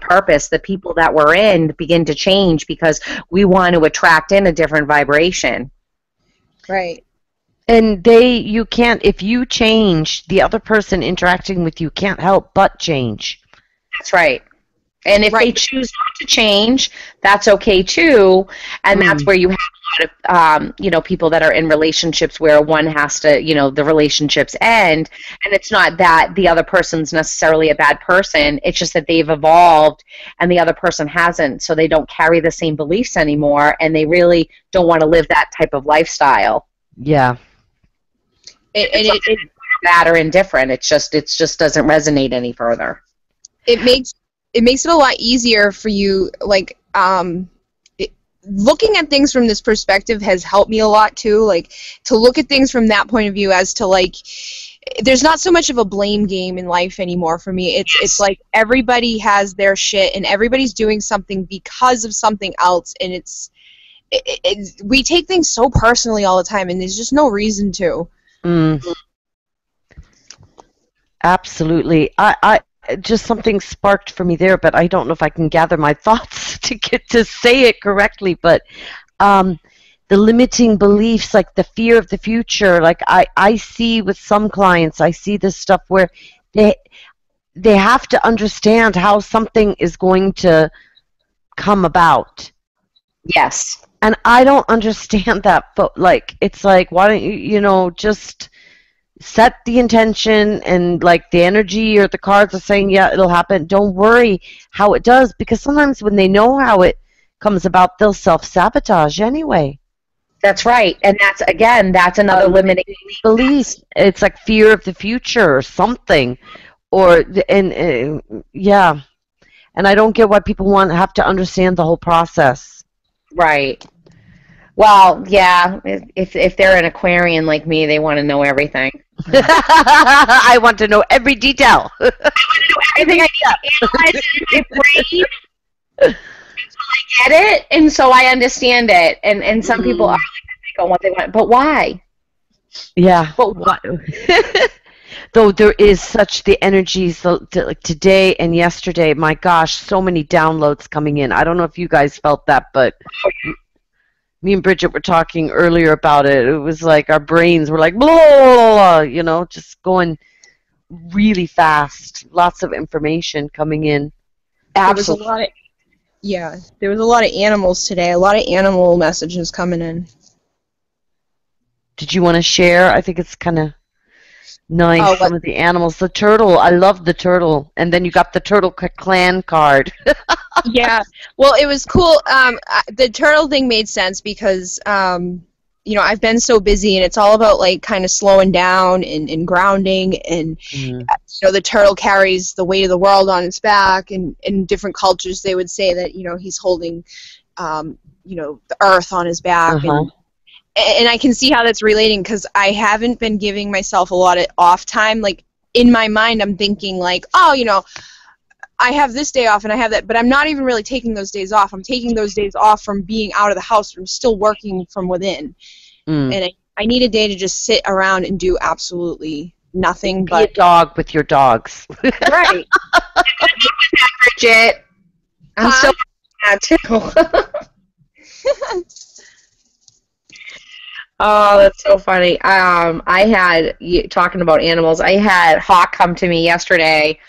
purpose, the people that we're in begin to change because we want to attract in a different vibration. Right. And they, you can't, if you change, the other person interacting with you can't help but change. That's right. And if right. they choose not to change, that's okay too. And mm. that's where you have a lot of, um, you know, people that are in relationships where one has to, you know, the relationships end. And it's not that the other person's necessarily a bad person. It's just that they've evolved and the other person hasn't. So they don't carry the same beliefs anymore. And they really don't want to live that type of lifestyle. Yeah. It, it's it, it, it, bad or indifferent. It's just, it just doesn't resonate any further. It makes... It makes it a lot easier for you, like, um, it, looking at things from this perspective has helped me a lot, too, like, to look at things from that point of view as to, like, there's not so much of a blame game in life anymore for me. It's, it's like everybody has their shit, and everybody's doing something because of something else, and it's, it, it, it's we take things so personally all the time, and there's just no reason to. Mm. Absolutely. I... I Just something sparked for me there, but I don't know if I can gather my thoughts to get to say it correctly. But um, the limiting beliefs, like the fear of the future, like I, I see with some clients, I see this stuff where they they have to understand how something is going to come about. Yes. And I don't understand that, but like it's like, why don't you, you know, just set the intention, and like the energy or the cards are saying, yeah, it'll happen. Don't worry how it does, because sometimes when they know how it comes about, they'll self-sabotage anyway. That's right. And that's, again, that's another uh, limiting belief. It's like fear of the future or something. Or, and uh, yeah. And I don't get why people want to have to understand the whole process. Right. Well, yeah, if, if they're an Aquarian like me, they want to know everything. I want to know every detail. I want to know everything I need to analyze in my brain until I get it, and so I understand it. And, and some mm-hmm. people are like, they go what they want, but why? Yeah. But why? Though there is such the energies, like today and yesterday, my gosh, so many downloads coming in. I don't know if you guys felt that, but... Me and Bridget were talking earlier about it. It was like our brains were like, blah, blah, blah, you know, just going really fast. Lots of information coming in. Absolutely. There was a lot of, Yeah, there was a lot of animals today, a lot of animal messages coming in. Did you want to share? I think it's kind of nice, oh, some of the animals. The turtle, I love the turtle. And then you got the turtle clan card. Yeah, well, it was cool. Um, I, the turtle thing made sense because, um, you know, I've been so busy, and it's all about, like, kind of slowing down and, and grounding. And, mm. you know, the turtle carries the weight of the world on its back. And in different cultures, they would say that, you know, he's holding, um, you know, the earth on his back. Uh-huh. and, And I can see how that's relating, because I haven't been giving myself a lot of off time. Like, in my mind, I'm thinking, like, oh, you know, I have this day off and I have that. But I'm not even really taking those days off. I'm taking those days off from being out of the house, from still working from within. Mm. And I, I need a day to just sit around and do absolutely nothing be but... Be a dog with your dogs. Right. Bridget. I'm so mad, too. Oh, that's so funny. Um, I had, you, talking about animals, I had Hawk come to me yesterday.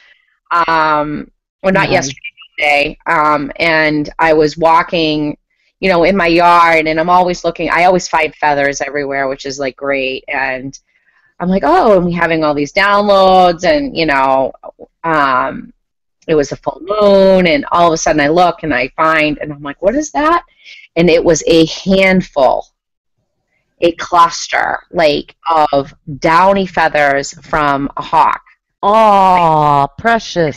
Um, well, not mm-hmm. yesterday, today, um, and I was walking, you know, in my yard, and I'm always looking. I always find feathers everywhere, which is, like, great. And I'm like, oh, I'm having all these downloads, and, you know, um, it was a full moon, and all of a sudden I look, and I find, and I'm like, what is that? And it was a handful. A cluster, like, of downy feathers from a hawk. Oh, precious.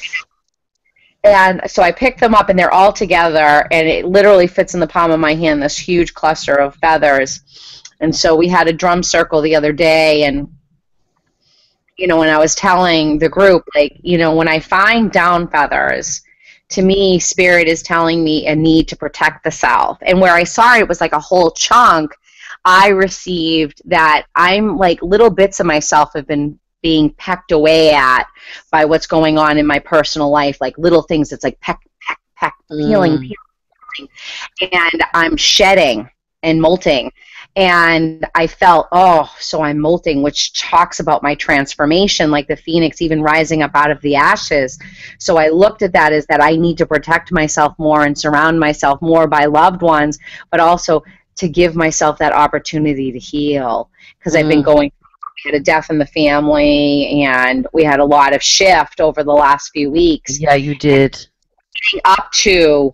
And so I picked them up, and they're all together, and it literally fits in the palm of my hand, this huge cluster of feathers. And so we had a drum circle the other day, and, you know, when I was telling the group, like, you know, when I find down feathers, to me, Spirit is telling me a need to protect the self. And where I saw it, it was like a whole chunk. I received that I'm, like, little bits of myself have been being pecked away at by what's going on in my personal life, like little things that's like peck, peck, peck, peeling, mm. peeling, and I'm shedding and molting. And I felt, oh, so I'm molting, which talks about my transformation, like the phoenix even rising up out of the ashes. So I looked at that as that I need to protect myself more and surround myself more by loved ones, but also to give myself that opportunity to heal, because I've been going through a death in the family, and we had a lot of shift over the last few weeks. Yeah, you did. Up to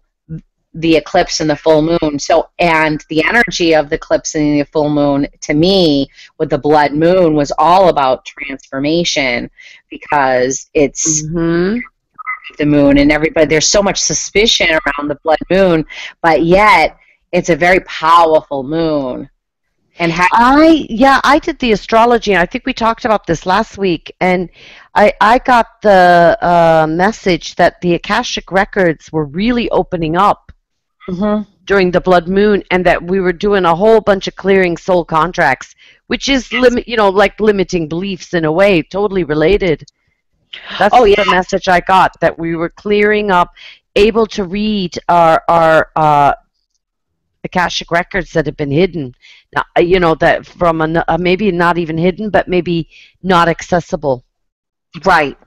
the eclipse and the full moon. So, and the energy of the eclipse and the full moon, to me, with the blood moon, was all about transformation, because it's... Mm-hmm. the moon, and everybody, there's so much suspicion around the blood moon, but yet... It's a very powerful moon. And I yeah, I did the astrology, and I think we talked about this last week, and I, I got the uh, message that the Akashic records were really opening up mm-hmm. during the blood moon, and that we were doing a whole bunch of clearing soul contracts, which is, limi you know, like limiting beliefs in a way, totally related. That's oh, yeah. the message I got, that we were clearing up, able to read our... our uh, Akashic records that have been hidden, you know, that from an, uh, maybe not even hidden, but maybe not accessible. Right.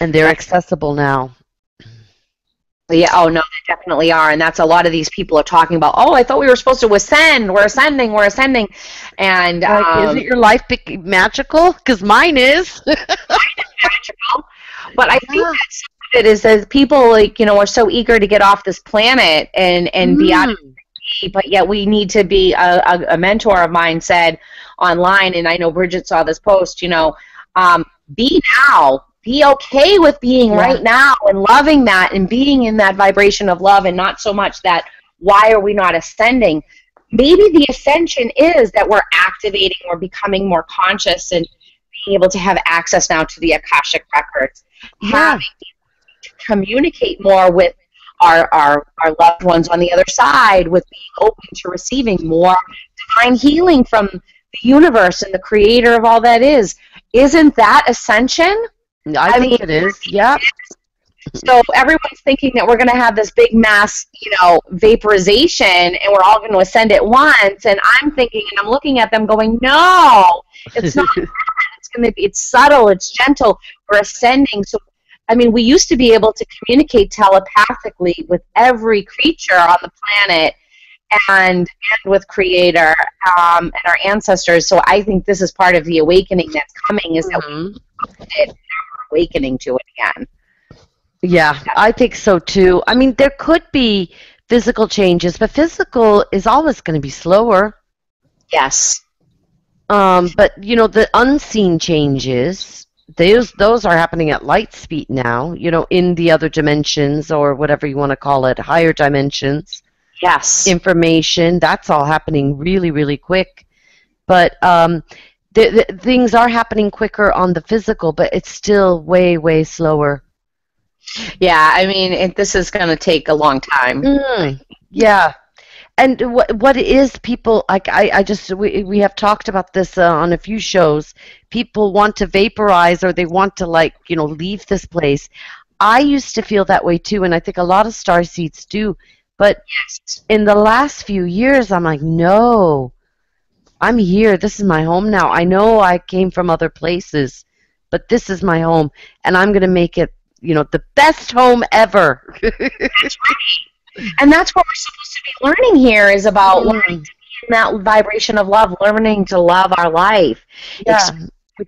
And they're accessible now. Yeah, oh, no, they definitely are, and that's a lot of these people are talking about, oh, I thought we were supposed to ascend, we're ascending, we're ascending, and... Like, um, isn't your life magical? Because mine is. Mine is magical, but I think that's... It is that people, like, you know, are so eager to get off this planet and, and mm. be out of the sea, but yet we need to be, a, a, a mentor of mine said online, and I know Bridget saw this post, you know, um, be now, be okay with being yeah. right now and loving that and being in that vibration of love, and not so much that why are we not ascending. Maybe the ascension is that we're activating or becoming more conscious and being able to have access now to the Akashic records. Yeah. Having communicate more with our, our, our loved ones on the other side, with being open to receiving more divine healing from the universe and the creator of all that is. Isn't that ascension? I, I think mean, it is, yep. So everyone's thinking that we're going to have this big mass, you know, vaporization, and we're all going to ascend at once, and I'm thinking, and I'm looking at them going, no, it's not that. It's going to be, it's subtle, it's gentle, we're ascending, so I mean, we used to be able to communicate telepathically with every creature on the planet and, and with Creator um, and our ancestors. So I think this is part of the awakening that's coming, is mm-hmm. that we're awakening to it again. Yeah, I think so too. I mean, there could be physical changes, but physical is always going to be slower. Yes. Um, but, you know, the unseen changes, those, those are happening at light speed now, you know, in the other dimensions or whatever you want to call it, higher dimensions. Yes. Information, that's all happening really, really quick. But um, the, the, things are happening quicker on the physical, but it's still way, way slower. Yeah, I mean, it, this is going to take a long time. Mm, yeah. And what what is people, like, I, I just, we, we have talked about this uh, on a few shows. People want to vaporize, or they want to, like, you know, leave this place. I used to feel that way, too, and I think a lot of starseeds do. But yes. in the last few years, I'm like, no, I'm here. This is my home now. I know I came from other places, but this is my home, and I'm going to make it, you know, the best home ever. That's right. And that's what we're supposed to be learning here, is about mm. learning to be in that vibration of love, learning to love our life. Yeah.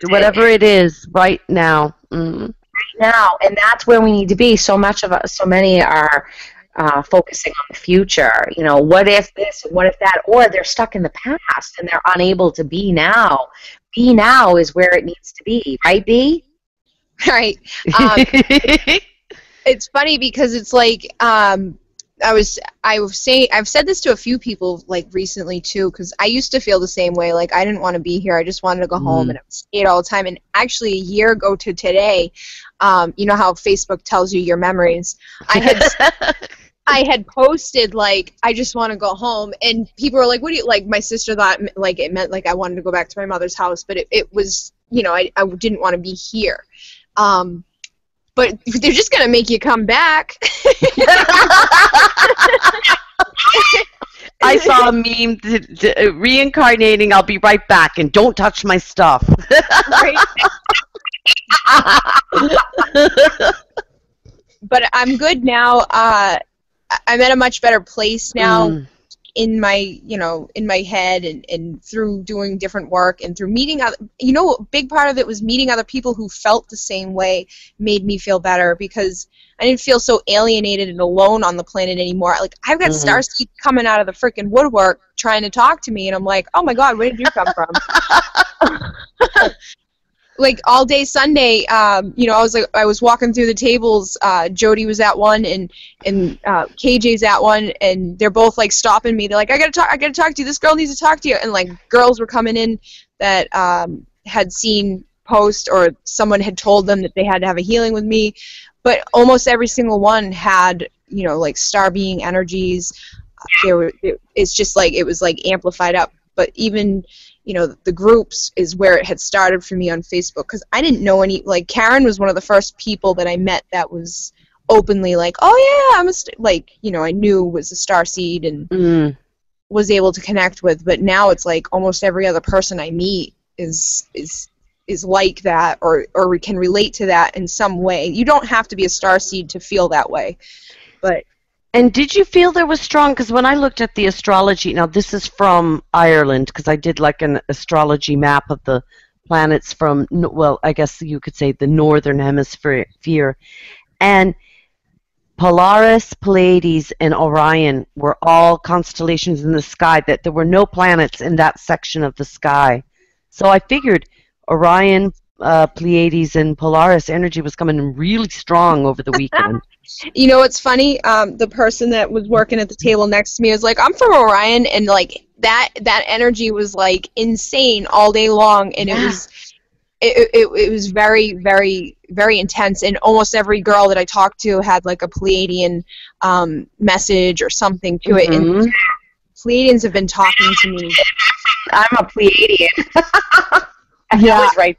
Whatever it is right now. Mm. Right now. And that's where we need to be. So much of us, so many are uh, focusing on the future. You know, what if this, what if that, or they're stuck in the past and they're unable to be now. Be now is where it needs to be. Right, Bea? Right. Um, it's funny because it's like um, I was I was saying I've said this to a few people like recently too, because I used to feel the same way. Like I didn't want to be here. I just wanted to go mm. home, and I was scared all the time. And actually, a year ago to today, um, you know how Facebook tells you your memories. I had I had posted like I just want to go home, and people were like, "What do you like?" My sister thought like it meant like I wanted to go back to my mother's house, but it it was, you know, I I didn't want to be here. Um, but they're just going to make you come back. I saw a meme, d d reincarnating, I'll be right back, and don't touch my stuff. But I'm good now. Uh, I'm at a much better place now. Mm. In my, you know, in my head, and, and through doing different work, and through meeting other, you know, a big part of it was meeting other people who felt the same way, made me feel better, because I didn't feel so alienated and alone on the planet anymore. Like, I've got mm-hmm. starseeds coming out of the freaking woodwork trying to talk to me, and I'm like, oh my God, where did you come from? Like, all day Sunday, um, you know, I was like, I was walking through the tables. Uh, Jodi was at one, and and uh, K J's at one, and they're both like stopping me. They're like, I gotta talk, I gotta talk to you. This girl needs to talk to you. And like, girls were coming in that um, had seen post, or someone had told them that they had to have a healing with me. But almost every single one had, you know, like star being energies. There were, it, it's just like it was like amplified up. But even, you know, the groups is where it had started for me on Facebook, because I didn't know any, like, Karen was one of the first people that I met that was openly like, oh, yeah, I'm a, st like, you know, I knew was a starseed and mm. was able to connect with, but now it's like almost every other person I meet is is is like that, or, or can relate to that in some way. You don't have to be a starseed to feel that way, but... And did you feel there was strong, because when I looked at the astrology, now this is from Ireland, because I did like an astrology map of the planets from, well, I guess you could say the northern hemisphere, and Polaris, Pleiades, and Orion were all constellations in the sky, that there were no planets in that section of the sky. So I figured Orion, uh, Pleiades, and Polaris energy was coming really strong over the weekend. You know, it's funny, um, the person that was working at the table next to me was like, I'm from Orion, and like that that energy was like insane all day long, and yeah. it was it, it, it was very, very, very intense, and almost every girl that I talked to had like a Pleiadian um, message or something to mm-hmm. it, and Pleiadians have been talking to me. I'm a Pleiadian. Yeah. I was right.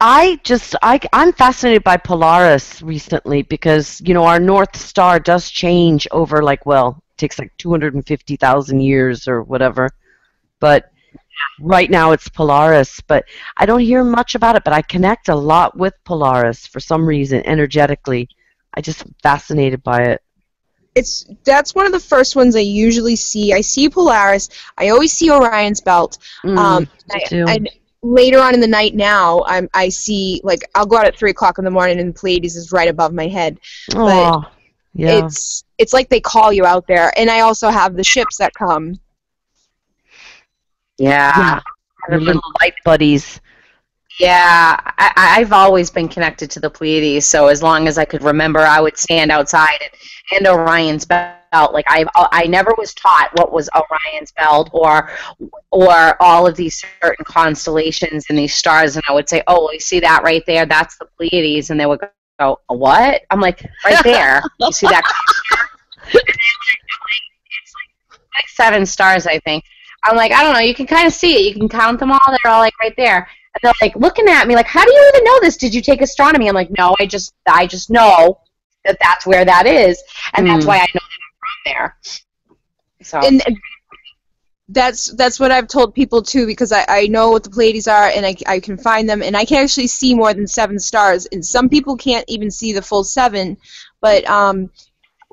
I just, I, I'm fascinated by Polaris recently because, you know, our North Star does change over, like, well, it takes like two hundred fifty thousand years or whatever. But Right now it's Polaris, but I don't hear much about it, but I connect a lot with Polaris for some reason, energetically. I just am fascinated by it. It's that's one of the first ones I usually see. I see Polaris. I always see Orion's belt. Mm, um, I, and later on in the night now, I'm, I see, like, I'll go out at three o'clock in the morning and Pleiades is right above my head. Aww, but yeah. It's, it's like they call you out there. And I also have the ships that come. Yeah. yeah. They're little light buddies. Yeah, I, I've always been connected to the Pleiades, so as long as I could remember, I would stand outside and, and Orion's belt. Like I, I never was taught what was Orion's belt or, or all of these certain constellations and these stars, and I would say, "Oh, you see that right there? That's the Pleiades," and they would go, "What?" I'm like, "Right there, you see that?" And they're like, it's like, like seven stars, I think. I'm like, I don't know. You can kind of see it. You can count them all. They're all like right there. And they're like looking at me like, how do you even know this? Did you take astronomy? I'm like, no, I just I just know that that's where that is, and mm. that's why I know that I'm from there. So. And that's that's what I've told people too, because I, I know what the Pleiades are, and I, I can find them, and I can actually see more than seven stars, and some people can't even see the full seven, but um,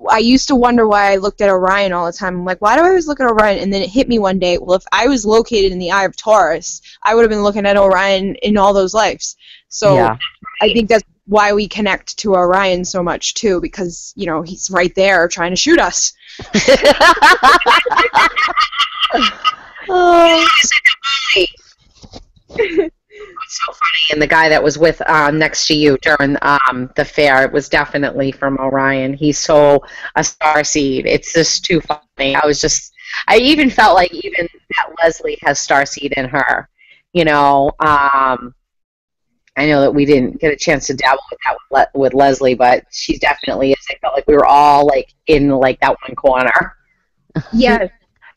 I used to wonder why I looked at Orion all the time. I'm like, why do I always look at Orion? And then it hit me one day, well, if I was located in the Eye of Taurus, I would have been looking at Orion in all those lives. So yeah. I think that's why we connect to Orion so much, too, because, you know, he's right there trying to shoot us. Oh. It's so funny, and the guy that was with um, next to you during um, the fair, it was definitely from Orion. He's so a starseed. It's just too funny. I was just, I even felt like even that Leslie has starseed in her. You know, um, I know that we didn't get a chance to dabble with that with, Le with Leslie, but she definitely is. I felt like we were all like in like that one corner. Yeah.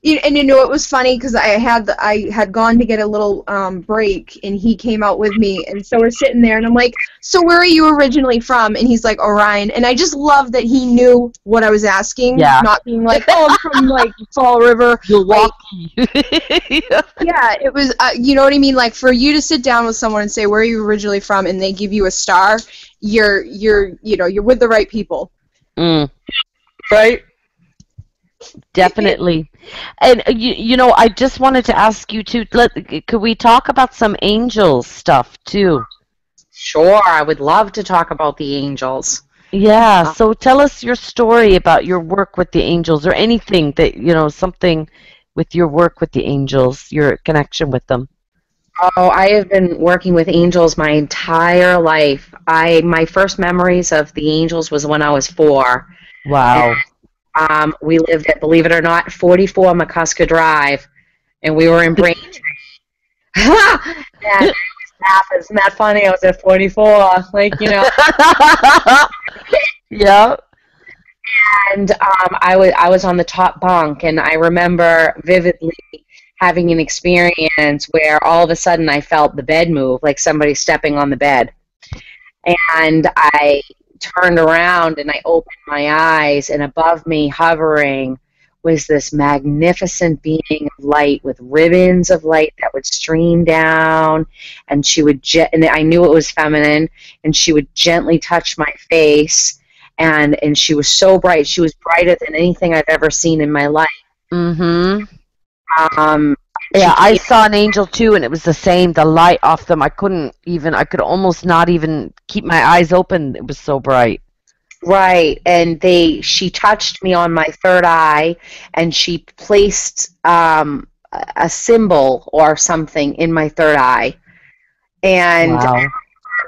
And you know, it was funny because I had the, I had gone to get a little um, break, and he came out with me, and so we're sitting there, and I'm like, "So where are you originally from?" And he's like, "Orion," and I just love that he knew what I was asking, yeah. Not being like, "Oh, I'm from like Fall River." Milwaukee. Yeah, it was. Uh, you know what I mean? Like for you to sit down with someone and say, "Where are you originally from?" and they give you a star, you're you're you know you're with the right people. Mm. Right. Definitely. And, you, you know, I just wanted to ask you, too, let, could we talk about some angels stuff, too? Sure. I would love to talk about the angels. Yeah. So tell us your story about your work with the angels or anything that, you know, something with your work with the angels, your connection with them. Oh, I have been working with angels my entire life. I my first memories of the angels was when I was four. Wow. And Um, we lived at, believe it or not, forty-four McCusker Drive, and we were in Braintree. And I was laughing. Isn't that funny? I was at forty-four, like, you know. Yeah. And um, I, w I was on the top bunk, and I remember vividly having an experience where all of a sudden I felt the bed move, like somebody stepping on the bed. And I turned around and I opened my eyes, and above me hovering was this magnificent being of light with ribbons of light that would stream down, and she would ge and I knew it was feminine, and she would gently touch my face, and and she was so bright. She was brighter than anything I've ever seen in my life. Mm-hmm. Um, yeah, I saw an angel too, and it was the same. The light off them, I couldn't even, I could almost not even keep my eyes open. It was so bright. Right, and they, she touched me on my third eye, and she placed um, a symbol or something in my third eye. And wow.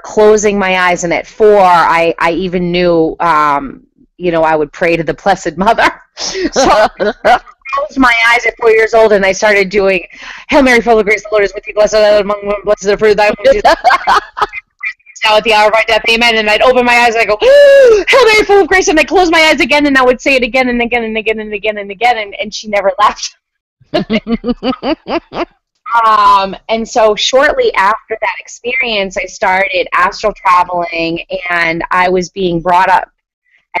Closing my eyes, and at four, I, I even knew, um, you know, I would pray to the Blessed Mother. So closed my eyes at four years old, and I started doing "Hail Mary, full of grace, the Lord is with you, blessed art thou among women, blessed is the fruit of thy womb, Jesus. Now at the hour of our death, amen." And I'd open my eyes and I'd go, "Hail Mary, full of grace," and I'd close my eyes again, and I would say it again and again and again and again and again, and, and she never left. Um, and so shortly after that experience, I started astral traveling, and I was being brought up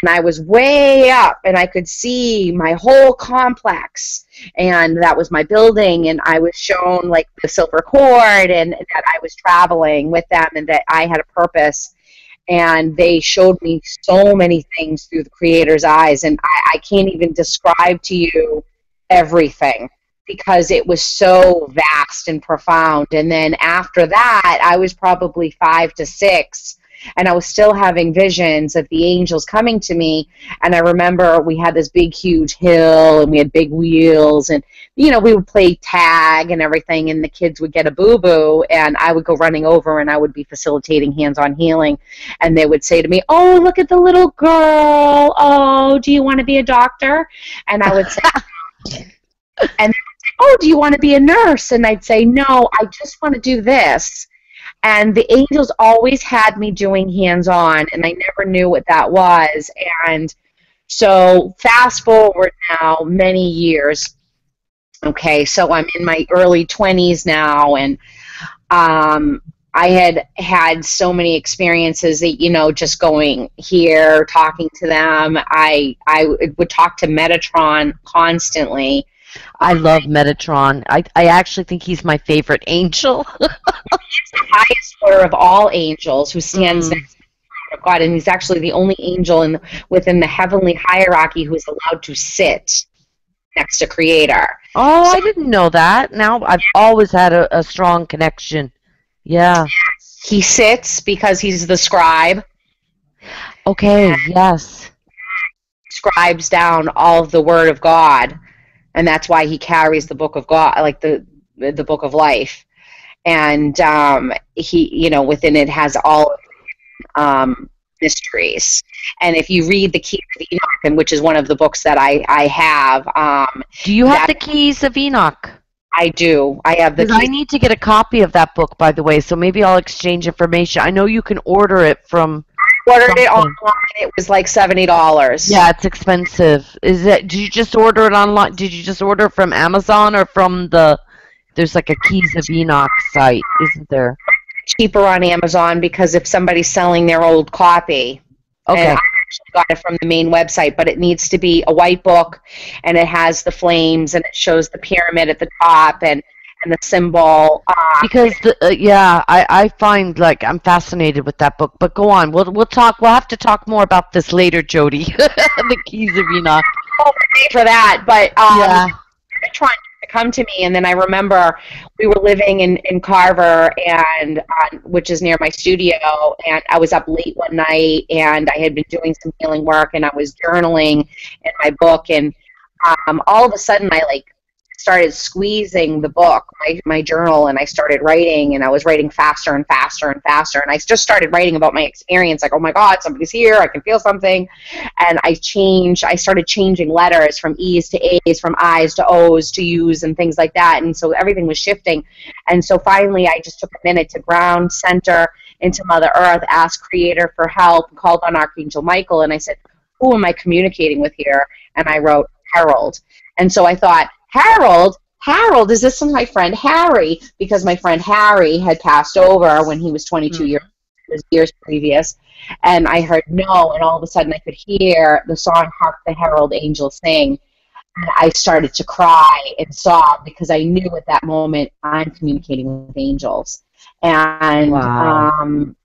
and I was way up, and I could see my whole complex, and that was my building, and I was shown, like, the silver cord, and that I was traveling with them, and that I had a purpose, and they showed me so many things through the Creator's eyes, and I, I can't even describe to you everything, because it was so vast and profound. And then after that, I was probably five to six, and I was still having visions of the angels coming to me. And I remember we had this big, huge hill, and we had big wheels, and, you know, we would play tag and everything, and the kids would get a boo-boo, and I would go running over, and I would be facilitating hands-on healing, and they would say to me, "Oh, look at the little girl. Oh, do you want to be a doctor?" And I would say, and "Oh, do you want to be a nurse?" And I'd say, "No, I just want to do this." And the angels always had me doing hands-on, and I never knew what that was. And so fast forward now many years. Okay, so I'm in my early twenties now, and um, I had had so many experiences that, you know, just going here, talking to them. I, I would talk to Metatron constantly. I love Metatron. I, I actually think he's my favorite angel. He's the highest order of all angels, who stands mm. next to the throne of God, and he's actually the only angel in the, within the heavenly hierarchy who is allowed to sit next to Creator. Oh, so, I didn't know that. Now I've always had a, a strong connection. Yeah. He sits because he's the scribe. Okay, and yes. Scribes down all of the Word of God. And that's why he carries the book of God, like the the book of life, and um, he, you know, within it has all of the, um, mysteries. And if you read the Keys of Enoch, which is one of the books that I I have, um, do you have that, the Keys of Enoch? I do. I have the. Keys. I need to get a copy of that book, by the way. So maybe I'll exchange information. I know you can order it from. Ordered something. It online. It was like seventy dollars. Yeah, it's expensive. Is it? Did you just order it online? Did you just order it from Amazon or from the? There's like a Keys of Enoch site, isn't there? Cheaper on Amazon, because if somebody's selling their old copy, okay. And I actually got it from the main website, but it needs to be a white book, and it has the flames, and it shows the pyramid at the top, and. And the symbol. Uh, because, the, uh, yeah, I, I find, like, I'm fascinated with that book. But go on. We'll, we'll talk. We'll have to talk more about this later, Jodi. The Keys of Enoch. Oh, for that. But um, yeah. They're trying to come to me. And then I remember we were living in, in Carver, and uh, which is near my studio. And I was up late one night, and I had been doing some healing work, and I was journaling in my book. And um, all of a sudden, I, like, started squeezing the book, my, my journal, and I started writing, and I was writing faster and faster and faster, and I just started writing about my experience, like, oh my God, somebody's here, I can feel something, and I changed, I started changing letters from E's to A's, from I's to O's to U's, and things like that, and so everything was shifting, and so finally I just took a minute to ground, center into Mother Earth, asked Creator for help, called on Archangel Michael, and I said, who am I communicating with here, and I wrote, Harold, and so I thought, Harold, Harold, is this my friend Harry? Because my friend Harry had passed over when he was twenty-two mm. years, years previous. And I heard no, and all of a sudden I could hear the song Hark the Herald Angel Sing. And I started to cry and sob, because I knew at that moment I'm communicating with angels. And wow. um,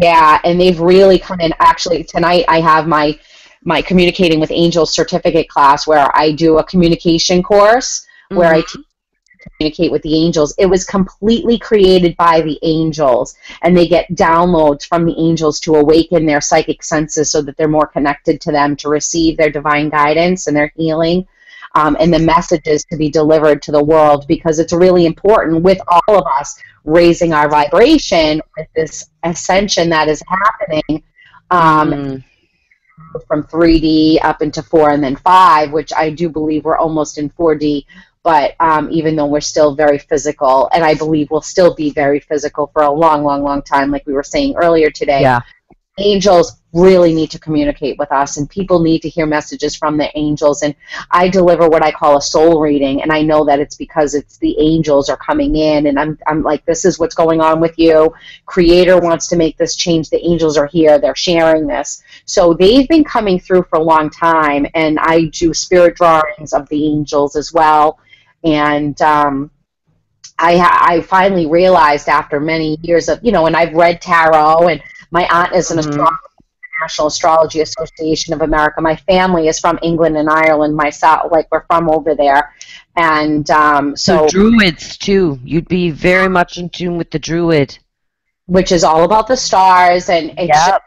yeah, and they've really come in. Actually, tonight I have my... my Communicating with Angels certificate class, where I do a communication course where mm-hmm. I teach to communicate with the angels. It was completely created by the angels, and they get downloads from the angels to awaken their psychic senses so that they're more connected to them to receive their divine guidance and their healing um, and the messages to be delivered to the world, because it's really important with all of us raising our vibration with this ascension that is happening. Um, mm. From three D up into four and then five, which I do believe we're almost in four D, but um, even though we're still very physical, and I believe we'll still be very physical for a long, long, long time, like we were saying earlier today. Yeah. angels really need to communicate with us, and people need to hear messages from the angels. And I deliver what I call a soul reading, and I know that it's because it's the angels are coming in, and I'm, I'm like, this is what's going on with you. Creator wants to make this change. The angels are here. They're sharing this. So they've been coming through for a long time, and I do spirit drawings of the angels as well. And um, I, I finally realized after many years of, you know, and I've read tarot, and my aunt is an mm-hmm. astrologer, National Astrology Association of America. My family is from England and Ireland myself, like we're from over there. And um, so... The Druids, too. You'd be very much in tune with the Druid. Which is all about the stars, and it's, yep.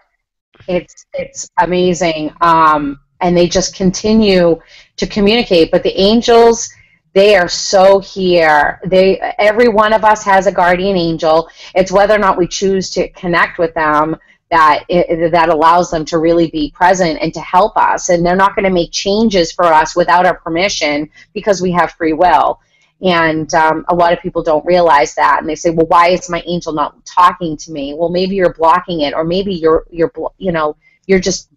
it's, it's amazing. Um, and they just continue to communicate. But the angels... They are so here. They, every one of us has a guardian angel. It's whether or not we choose to connect with them that it, that allows them to really be present and to help us. And they're not going to make changes for us without our permission, because we have free will. And um, a lot of people don't realize that, and they say, "Well, why is my angel not talking to me?" Well, maybe you're blocking it, or maybe you're you're you know you're just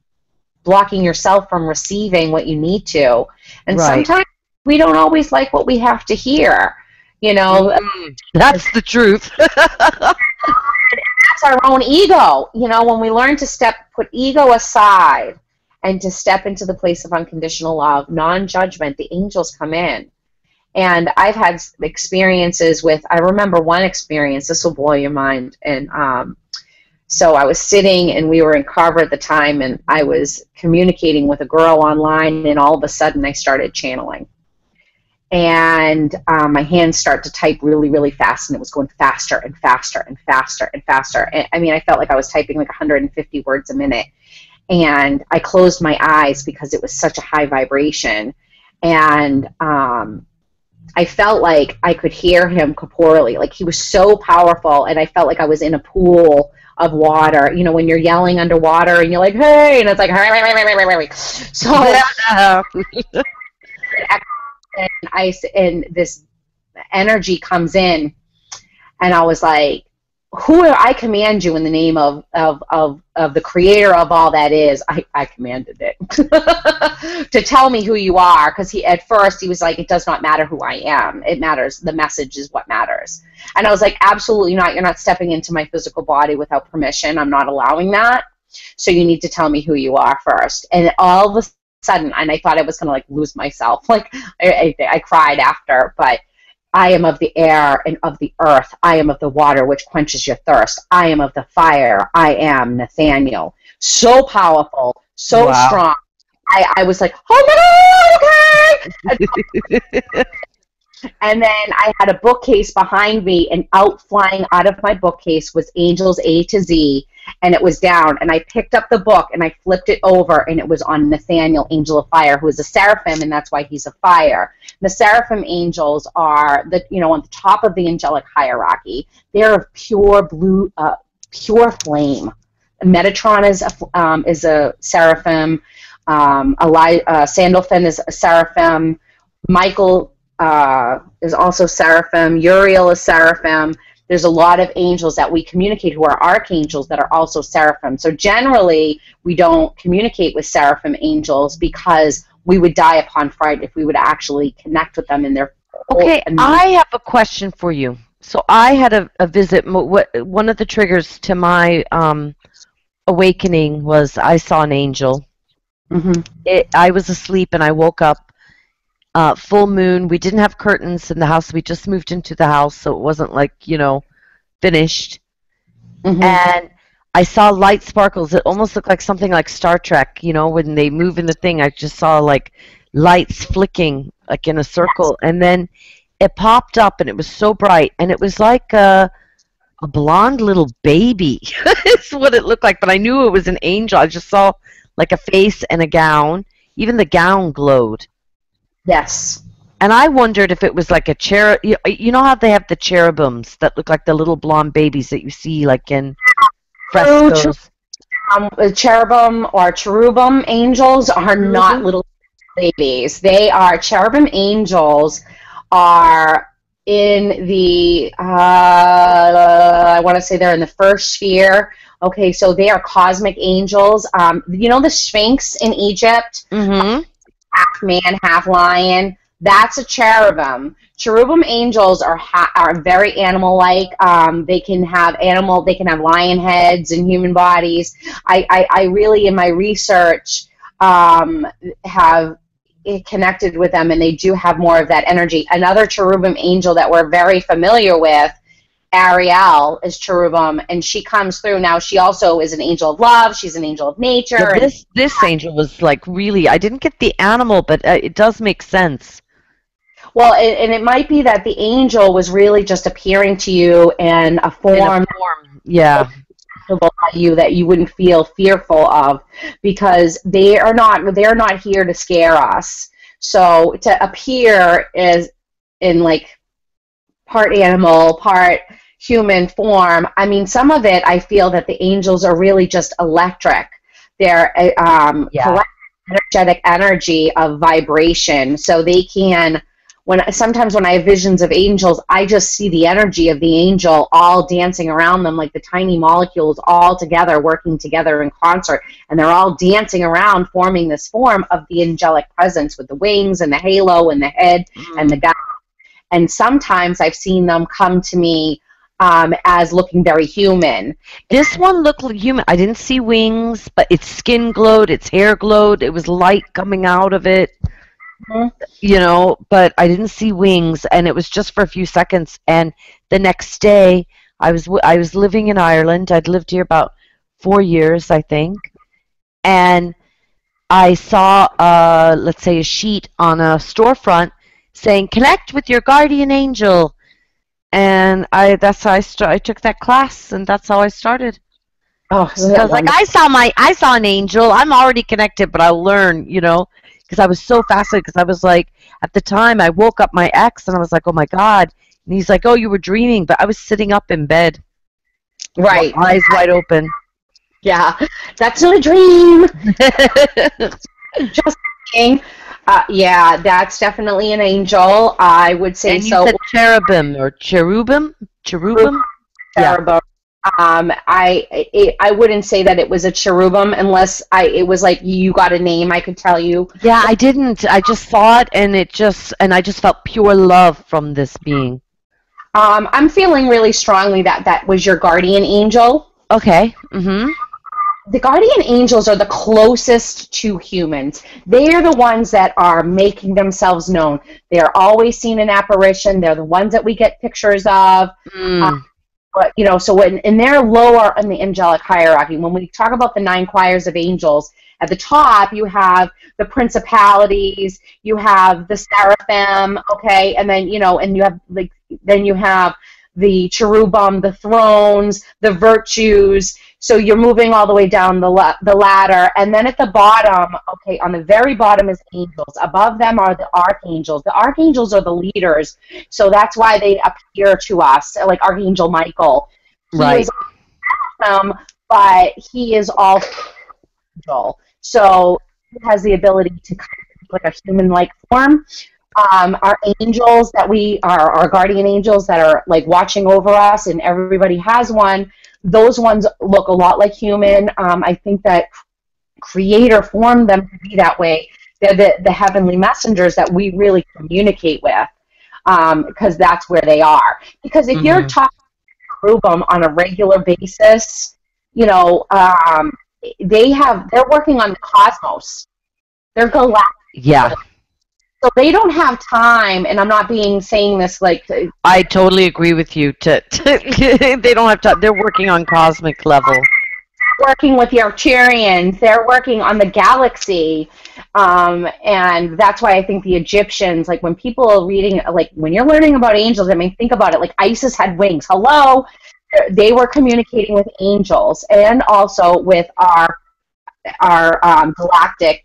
blocking yourself from receiving what you need to. And right. sometimes. We don't always like what we have to hear, you know. Mm, that's the truth. That's our own ego, you know. When we learn to step, put ego aside, and to step into the place of unconditional love, non-judgment, the angels come in. And I've had experiences with. I remember one experience. This will blow your mind. And um, so I was sitting, and we were in Carver at the time, and I was communicating with a girl online, and all of a sudden I started channeling. And um, my hands start to type really, really fast, and it was going faster and faster and faster and faster. And, I mean, I felt like I was typing like one hundred fifty words a minute. And I closed my eyes because it was such a high vibration. And um, I felt like I could hear him corporeally. Like, he was so powerful, and I felt like I was in a pool of water. You know, when you're yelling underwater, and you're like, hey, and it's like, hey, hey, hey, hey, hey. So uh, and ice and this energy comes in, and I was like, who are, I command you in the name of, of, of, of the creator of all that is. I, I commanded it to tell me who you are, because he at first he was like, it does not matter who I am. It matters. The message is what matters. And I was like, absolutely not. You're not stepping into my physical body without permission. I'm not allowing that. So you need to tell me who you are first. And all of a sudden, and I thought I was going to like lose myself. Like I, I, I cried after, but I am of the air and of the earth. I am of the water, which quenches your thirst. I am of the fire. I am Nathaniel. So powerful, so wow. strong. I, I was like, oh my God, okay. And then I had a bookcase behind me, and out flying out of my bookcase was Angels A to Z, and it was down. And I picked up the book, and I flipped it over, and it was on Nathaniel, Angel of Fire, who is a seraphim, and that's why he's a fire. The seraphim angels are, the you know, on the top of the angelic hierarchy. They're of pure blue, uh, pure flame. Metatron is a, um, is a seraphim. Um, Eli uh, Sandalphon is a seraphim. Michael... Uh, is also seraphim. Uriel is seraphim. There's a lot of angels that we communicate who are archangels that are also seraphim. So generally, we don't communicate with seraphim angels because we would die upon fright if we would actually connect with them in their... Okay, I have a question for you. So I had a, a visit. One of the triggers to my um, awakening was I saw an angel. Mm-hmm. It, I was asleep and I woke up. Uh, full moon. We didn't have curtains in the house. We just moved into the house, so it wasn't like, you know, finished. Mm-hmm. And I saw light sparkles. It almost looked like something like Star Trek, you know, when they move in the thing. I just saw like lights flicking like in a circle, and then it popped up, and it was so bright, and it was like a, a blonde little baby. That's what it looked like, but I knew it was an angel. I just saw like a face and a gown. Even the gown glowed. Yes. And I wondered if it was like a cherub. You, you know how they have the cherubims that look like the little blonde babies that you see like in frescoes? Um, cherubim or cherubim angels are not little babies. They are, cherubim angels are in the, uh, I want to say they're in the first sphere Okay, so they are cosmic angels. Um, you know the Sphinx in Egypt? Mm-hmm. Half man, half lion. That's a cherubim. Cherubim angels are ha are very animal-like. Um, they can have animal, they can have lion heads and human bodies. I, I, I really, in my research, um, have connected with them, and they do have more of that energy. Another cherubim angel that we're very familiar with, Ariel, is cherubim, and she comes through. Now, she also is an angel of love. She's an angel of nature. Yeah, this this angel was like really, I didn't get the animal, but uh, it does make sense. Well, it, and it might be that the angel was really just appearing to you in a form, in a form. Yeah, by you that you wouldn't feel fearful of, because they are not they are not here to scare us. So to appear is in like part animal, part human form. I mean, some of it, I feel that the angels are really just electric. They're um, yeah. collective energetic energy of vibration, so they can. When sometimes when I have visions of angels, I just see the energy of the angel all dancing around them, like the tiny molecules all together, working together in concert, and they're all dancing around, forming this form of the angelic presence with the wings and the halo and the head mm. and the gown. And sometimes I've seen them come to me um, as looking very human. This one looked human. I didn't see wings, but its skin glowed, its hair glowed, it was light coming out of it. Mm-hmm. You know, but I didn't see wings, and it was just for a few seconds. And the next day, I was w I was living in Ireland. I'd lived here about four years, I think, and I saw, uh, let's say, a sheet on a storefront saying, "Connect with your guardian angel." And I that's how I st I took that class, and that's how I started. Oh, so I was like, I saw my I saw an angel. I'm already connected, but I'll learn, you know. Because I was so fascinated, because I was like, at the time, I woke up my ex, and I was like, oh, my God. And he's like, oh, you were dreaming. But I was sitting up in bed. Right. Eyes wide open. Yeah. That's not a dream. Just kidding. Uh, yeah, that's definitely an angel. I would say and so. And you said cherubim or cherubim? Cherubim? Cherubim. Yeah. Um, I it, I wouldn't say that it was a cherubim unless I it was like you got a name I could tell you. Yeah, I didn't. I just saw it, and it just and I just felt pure love from this being. Um, I'm feeling really strongly that that was your guardian angel. Okay. Mm-hmm. The guardian angels are the closest to humans. They are the ones that are making themselves known. They are always seen in apparition. They're the ones that we get pictures of. Mm. Um, But, you know, so when, and they're lower in the angelic hierarchy. When we talk about the nine choirs of angels, at the top you have the principalities, you have the seraphim, okay, and then, you know, and you have, like, then you have the cherubim, the thrones, the virtues. So you're moving all the way down the, la the ladder. And then at the bottom, okay, on the very bottom is angels. Above them are the archangels. The archangels are the leaders. So that's why they appear to us, like Archangel Michael. He right. is awesome, but he is all angel. So he has the ability to kind of like a human-like form. Um, our angels that we are, our guardian angels that are like watching over us, and everybody has one. Those ones look a lot like human. Um, I think that Creator formed them to be that way. They're the, the heavenly messengers that we really communicate with, because um, that's where they are. Because if mm-hmm. you're talking to cherubim on a regular basis, you know, um, they have they're working on the cosmos. They're galactic. Yeah. So they don't have time, and I'm not being saying this like. I totally agree with you. To, to they don't have time. They're working on cosmic level. Working with the Arcturians, they're working on the galaxy, um, and that's why I think the Egyptians, like when people are reading, like when you're learning about angels, I mean, think about it. Like Isis had wings. Hello, they were communicating with angels, and also with our our um, galactic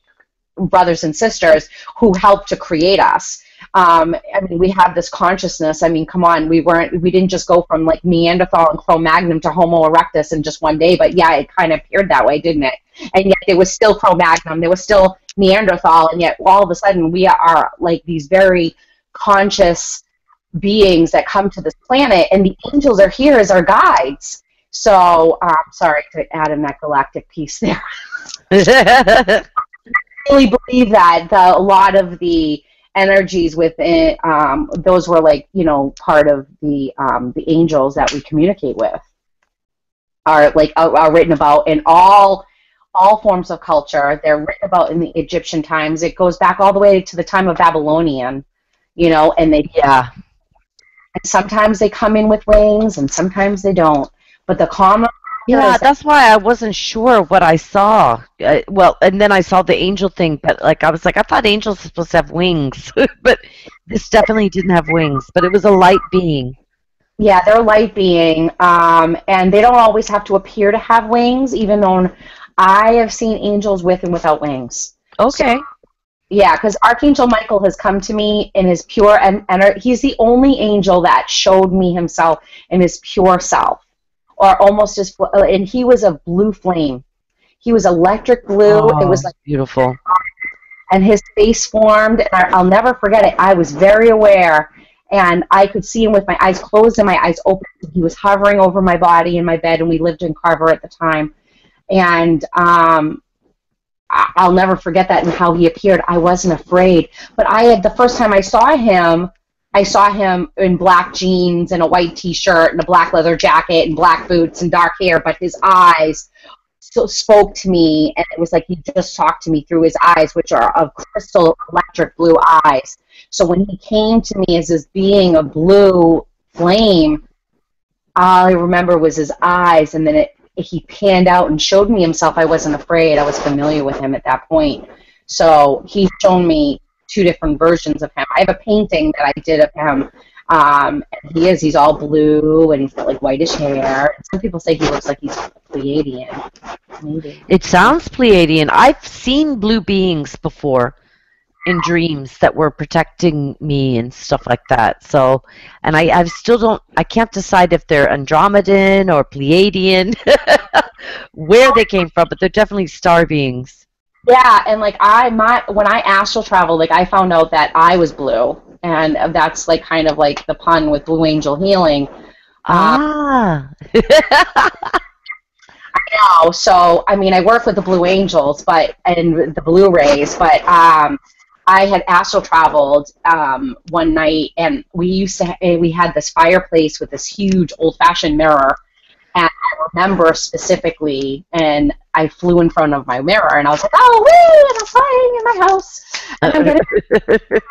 brothers and sisters who helped to create us. Um, I mean, we have this consciousness. I mean, come on, we weren't, we didn't just go from like Neanderthal and Cro-Magnon to Homo erectus in just one day. But yeah, it kind of appeared that way, didn't it? And yet, there was still Cro-Magnon, there was still Neanderthal, and yet all of a sudden, we are like these very conscious beings that come to this planet, and the angels are here as our guides. So I'm um, sorry to add in that galactic piece there. I really believe that the, a lot of the energies within, um, those were like, you know, part of the, um, the angels that we communicate with are like, are, are written about in all, all forms of culture. They're written about in the Egyptian times. It goes back all the way to the time of Babylonian, you know, and they, yeah. And sometimes they come in with wings and sometimes they don't. But the common, yeah, that's why I wasn't sure what I saw. Uh, well, and then I saw the angel thing, but like I was like, I thought angels were supposed to have wings, but this definitely didn't have wings. But it was a light being. Yeah, they're a light being, um, and they don't always have to appear to have wings. Even though I have seen angels with and without wings. Okay. So, yeah, because Archangel Michael has come to me in his pure and he's the only angel that showed me himself in his pure self. Or almost as, and he was a blue flame. He was electric blue. Oh, it was like beautiful. And his face formed, and I, I'll never forget it. I was very aware, and I could see him with my eyes closed and my eyes open. He was hovering over my body in my bed, and we lived in Carver at the time. And um, I, I'll never forget that and how he appeared. I wasn't afraid, but I had the first time I saw him. I saw him in black jeans and a white T-shirt and a black leather jacket and black boots and dark hair, but his eyes still spoke to me, and it was like he just talked to me through his eyes, which are of crystal electric blue eyes. So when he came to me as this being of blue flame, all I remember was his eyes, and then it, he panned out and showed me himself. I wasn't afraid. I was familiar with him at that point. So he's shown me two different versions of him. I have a painting that I did of him. Um, and he is, he's all blue, and he's got like whitish hair. Some people say he looks like he's Pleiadian. Maybe. It sounds Pleiadian. I've seen blue beings before in dreams that were protecting me and stuff like that. So, and I, I still don't, I can't decide if they're Andromedan or Pleiadian, where they came from, but they're definitely star beings. Yeah, and like I, my when I astral traveled, like I found out that I was blue, and that's like kind of like the pun with Blue Angel Healing. Ah, um, I know. So I mean, I work with the Blue Angels, but and the Blue Rays, but um, I had astral traveled um, one night, and we used to we had this fireplace with this huge old-fashioned mirror. And I remember specifically, and I flew in front of my mirror, and I was like, oh, wee, and I'm flying in my house. And I'm, gonna,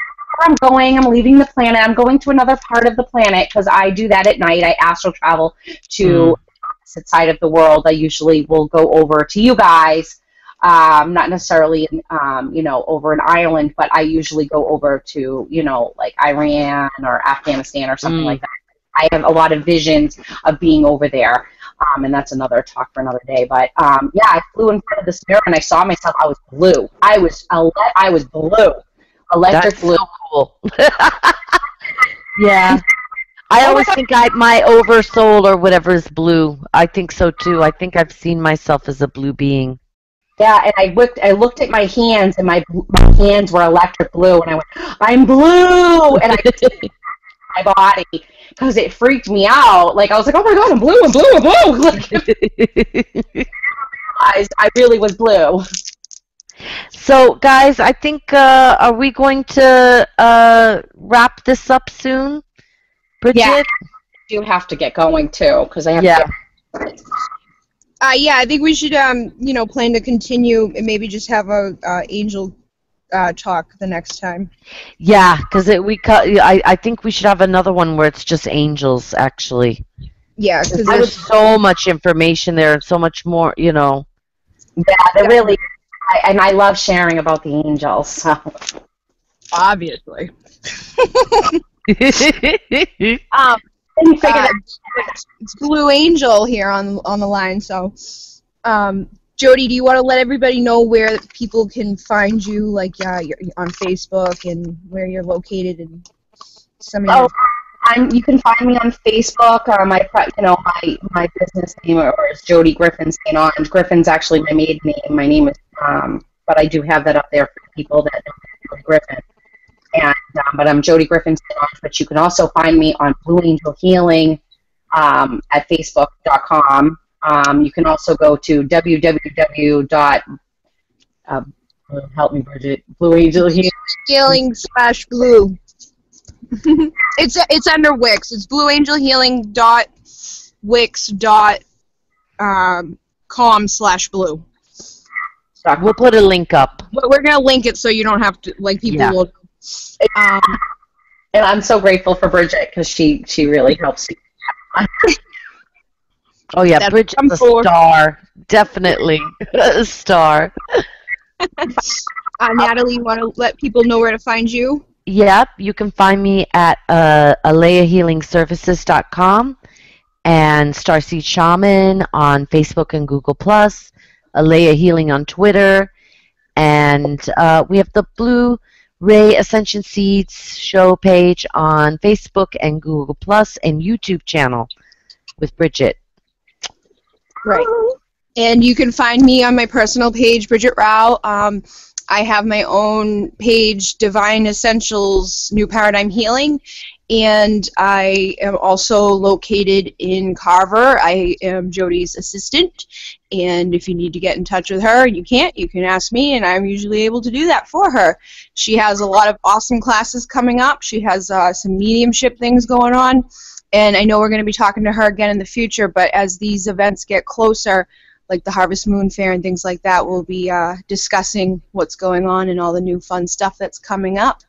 I'm going, I'm leaving the planet, I'm going to another part of the planet, because I do that at night. I astral travel to mm. the opposite side of the world. I usually will go over to you guys, um, not necessarily, um, you know, over in Ireland, but I usually go over to, you know, like Iran or Afghanistan or something mm. like that. I have a lot of visions of being over there, um, and that's another talk for another day. But um, yeah, I flew in front of this mirror and I saw myself. I was blue. I was I was blue, electric that's blue. So cool. Yeah, I always think I my oversoul or whatever is blue. I think so too. I think I've seen myself as a blue being. Yeah, and I looked. I looked at my hands, and my my hands were electric blue, and I went, "I'm blue," and I did my body. Because it freaked me out. Like, I was like, oh my god, I'm blue, I'm blue, I'm blue. Like, I, I really was blue. So, guys, I think, uh, are we going to uh, wrap this up soon? Bridget? Yeah, you have to get going, too, because I have yeah. to get uh, yeah, I think we should, um, you know, plan to continue and maybe just have a uh, angel Uh, talk the next time. Yeah, because we I I think we should have another one where it's just angels actually. Yeah, because there's so much information there and so much more, you know. Yeah, they really, I, and I love sharing about the angels. So. Obviously. um, uh, it's Blue Angel here on on the line, so. Um, Jodi, do you want to let everybody know where people can find you, like uh, you're on Facebook and where you're located and some of your... Oh, I'm, you can find me on Facebook. Uh, my, you know, my, my business name is Jodi Griffin Saint Onge. Griffin's actually my maiden name. My name is, um, but I do have that up there for people that know Jodi Griffin. And um, but I'm Jodi Griffin Saint Onge. But you can also find me on Blue Angel Healing. um, at facebook dot com. Um, you can also go to www. Uh, help me, Bridget. Blue Angel Healing. Healing slash blue. it's it's under Wix. It's blue angel healing dot wix dot com slash blue. We'll put a link up. We're gonna link it so you don't have to, like, people yeah. will. Um, and I'm so grateful for Bridget because she she really helps. Oh yeah, Bridget's a for. star, definitely a star. uh, Natalie, you want to let people know where to find you? Yep, you can find me at uh, alea healing services dot com and Starseed Shaman on Facebook and Google Plus, Alea Healing on Twitter, and uh, we have the Blue Ray Ascension Seeds Show page on Facebook and Google Plus, and YouTube channel with Bridget. Right. And you can find me on my personal page, Bridget Rau. Um, I have my own page, Divine Essentials New Paradigm Healing, and I am also located in Carver. I am Jodi's assistant, and if you need to get in touch with her and you can't, you can ask me, and I'm usually able to do that for her. She has a lot of awesome classes coming up. She has uh, some mediumship things going on, and I know we're going to be talking to her again in the future, but as these events get closer, like the Harvest Moon Fair and things like that, we'll be uh, discussing what's going on and all the new fun stuff that's coming up.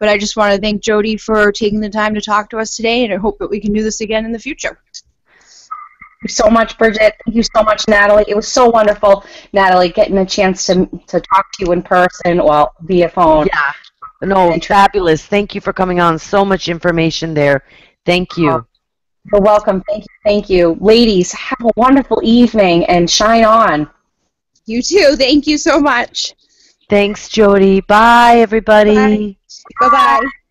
But I just want to thank Jodi for taking the time to talk to us today, and I hope that we can do this again in the future. Thank you so much, Bridget. Thank you so much, Natalie. It was so wonderful, Natalie, getting a chance to, to talk to you in person, well, via phone. Yeah. No, fabulous. Thank you for coming on. So much information there. Thank you. Oh. You're welcome. Thank you. Thank you. Ladies, have a wonderful evening and shine on. You too. Thank you so much. Thanks, Jodi. Bye, everybody. Bye-bye.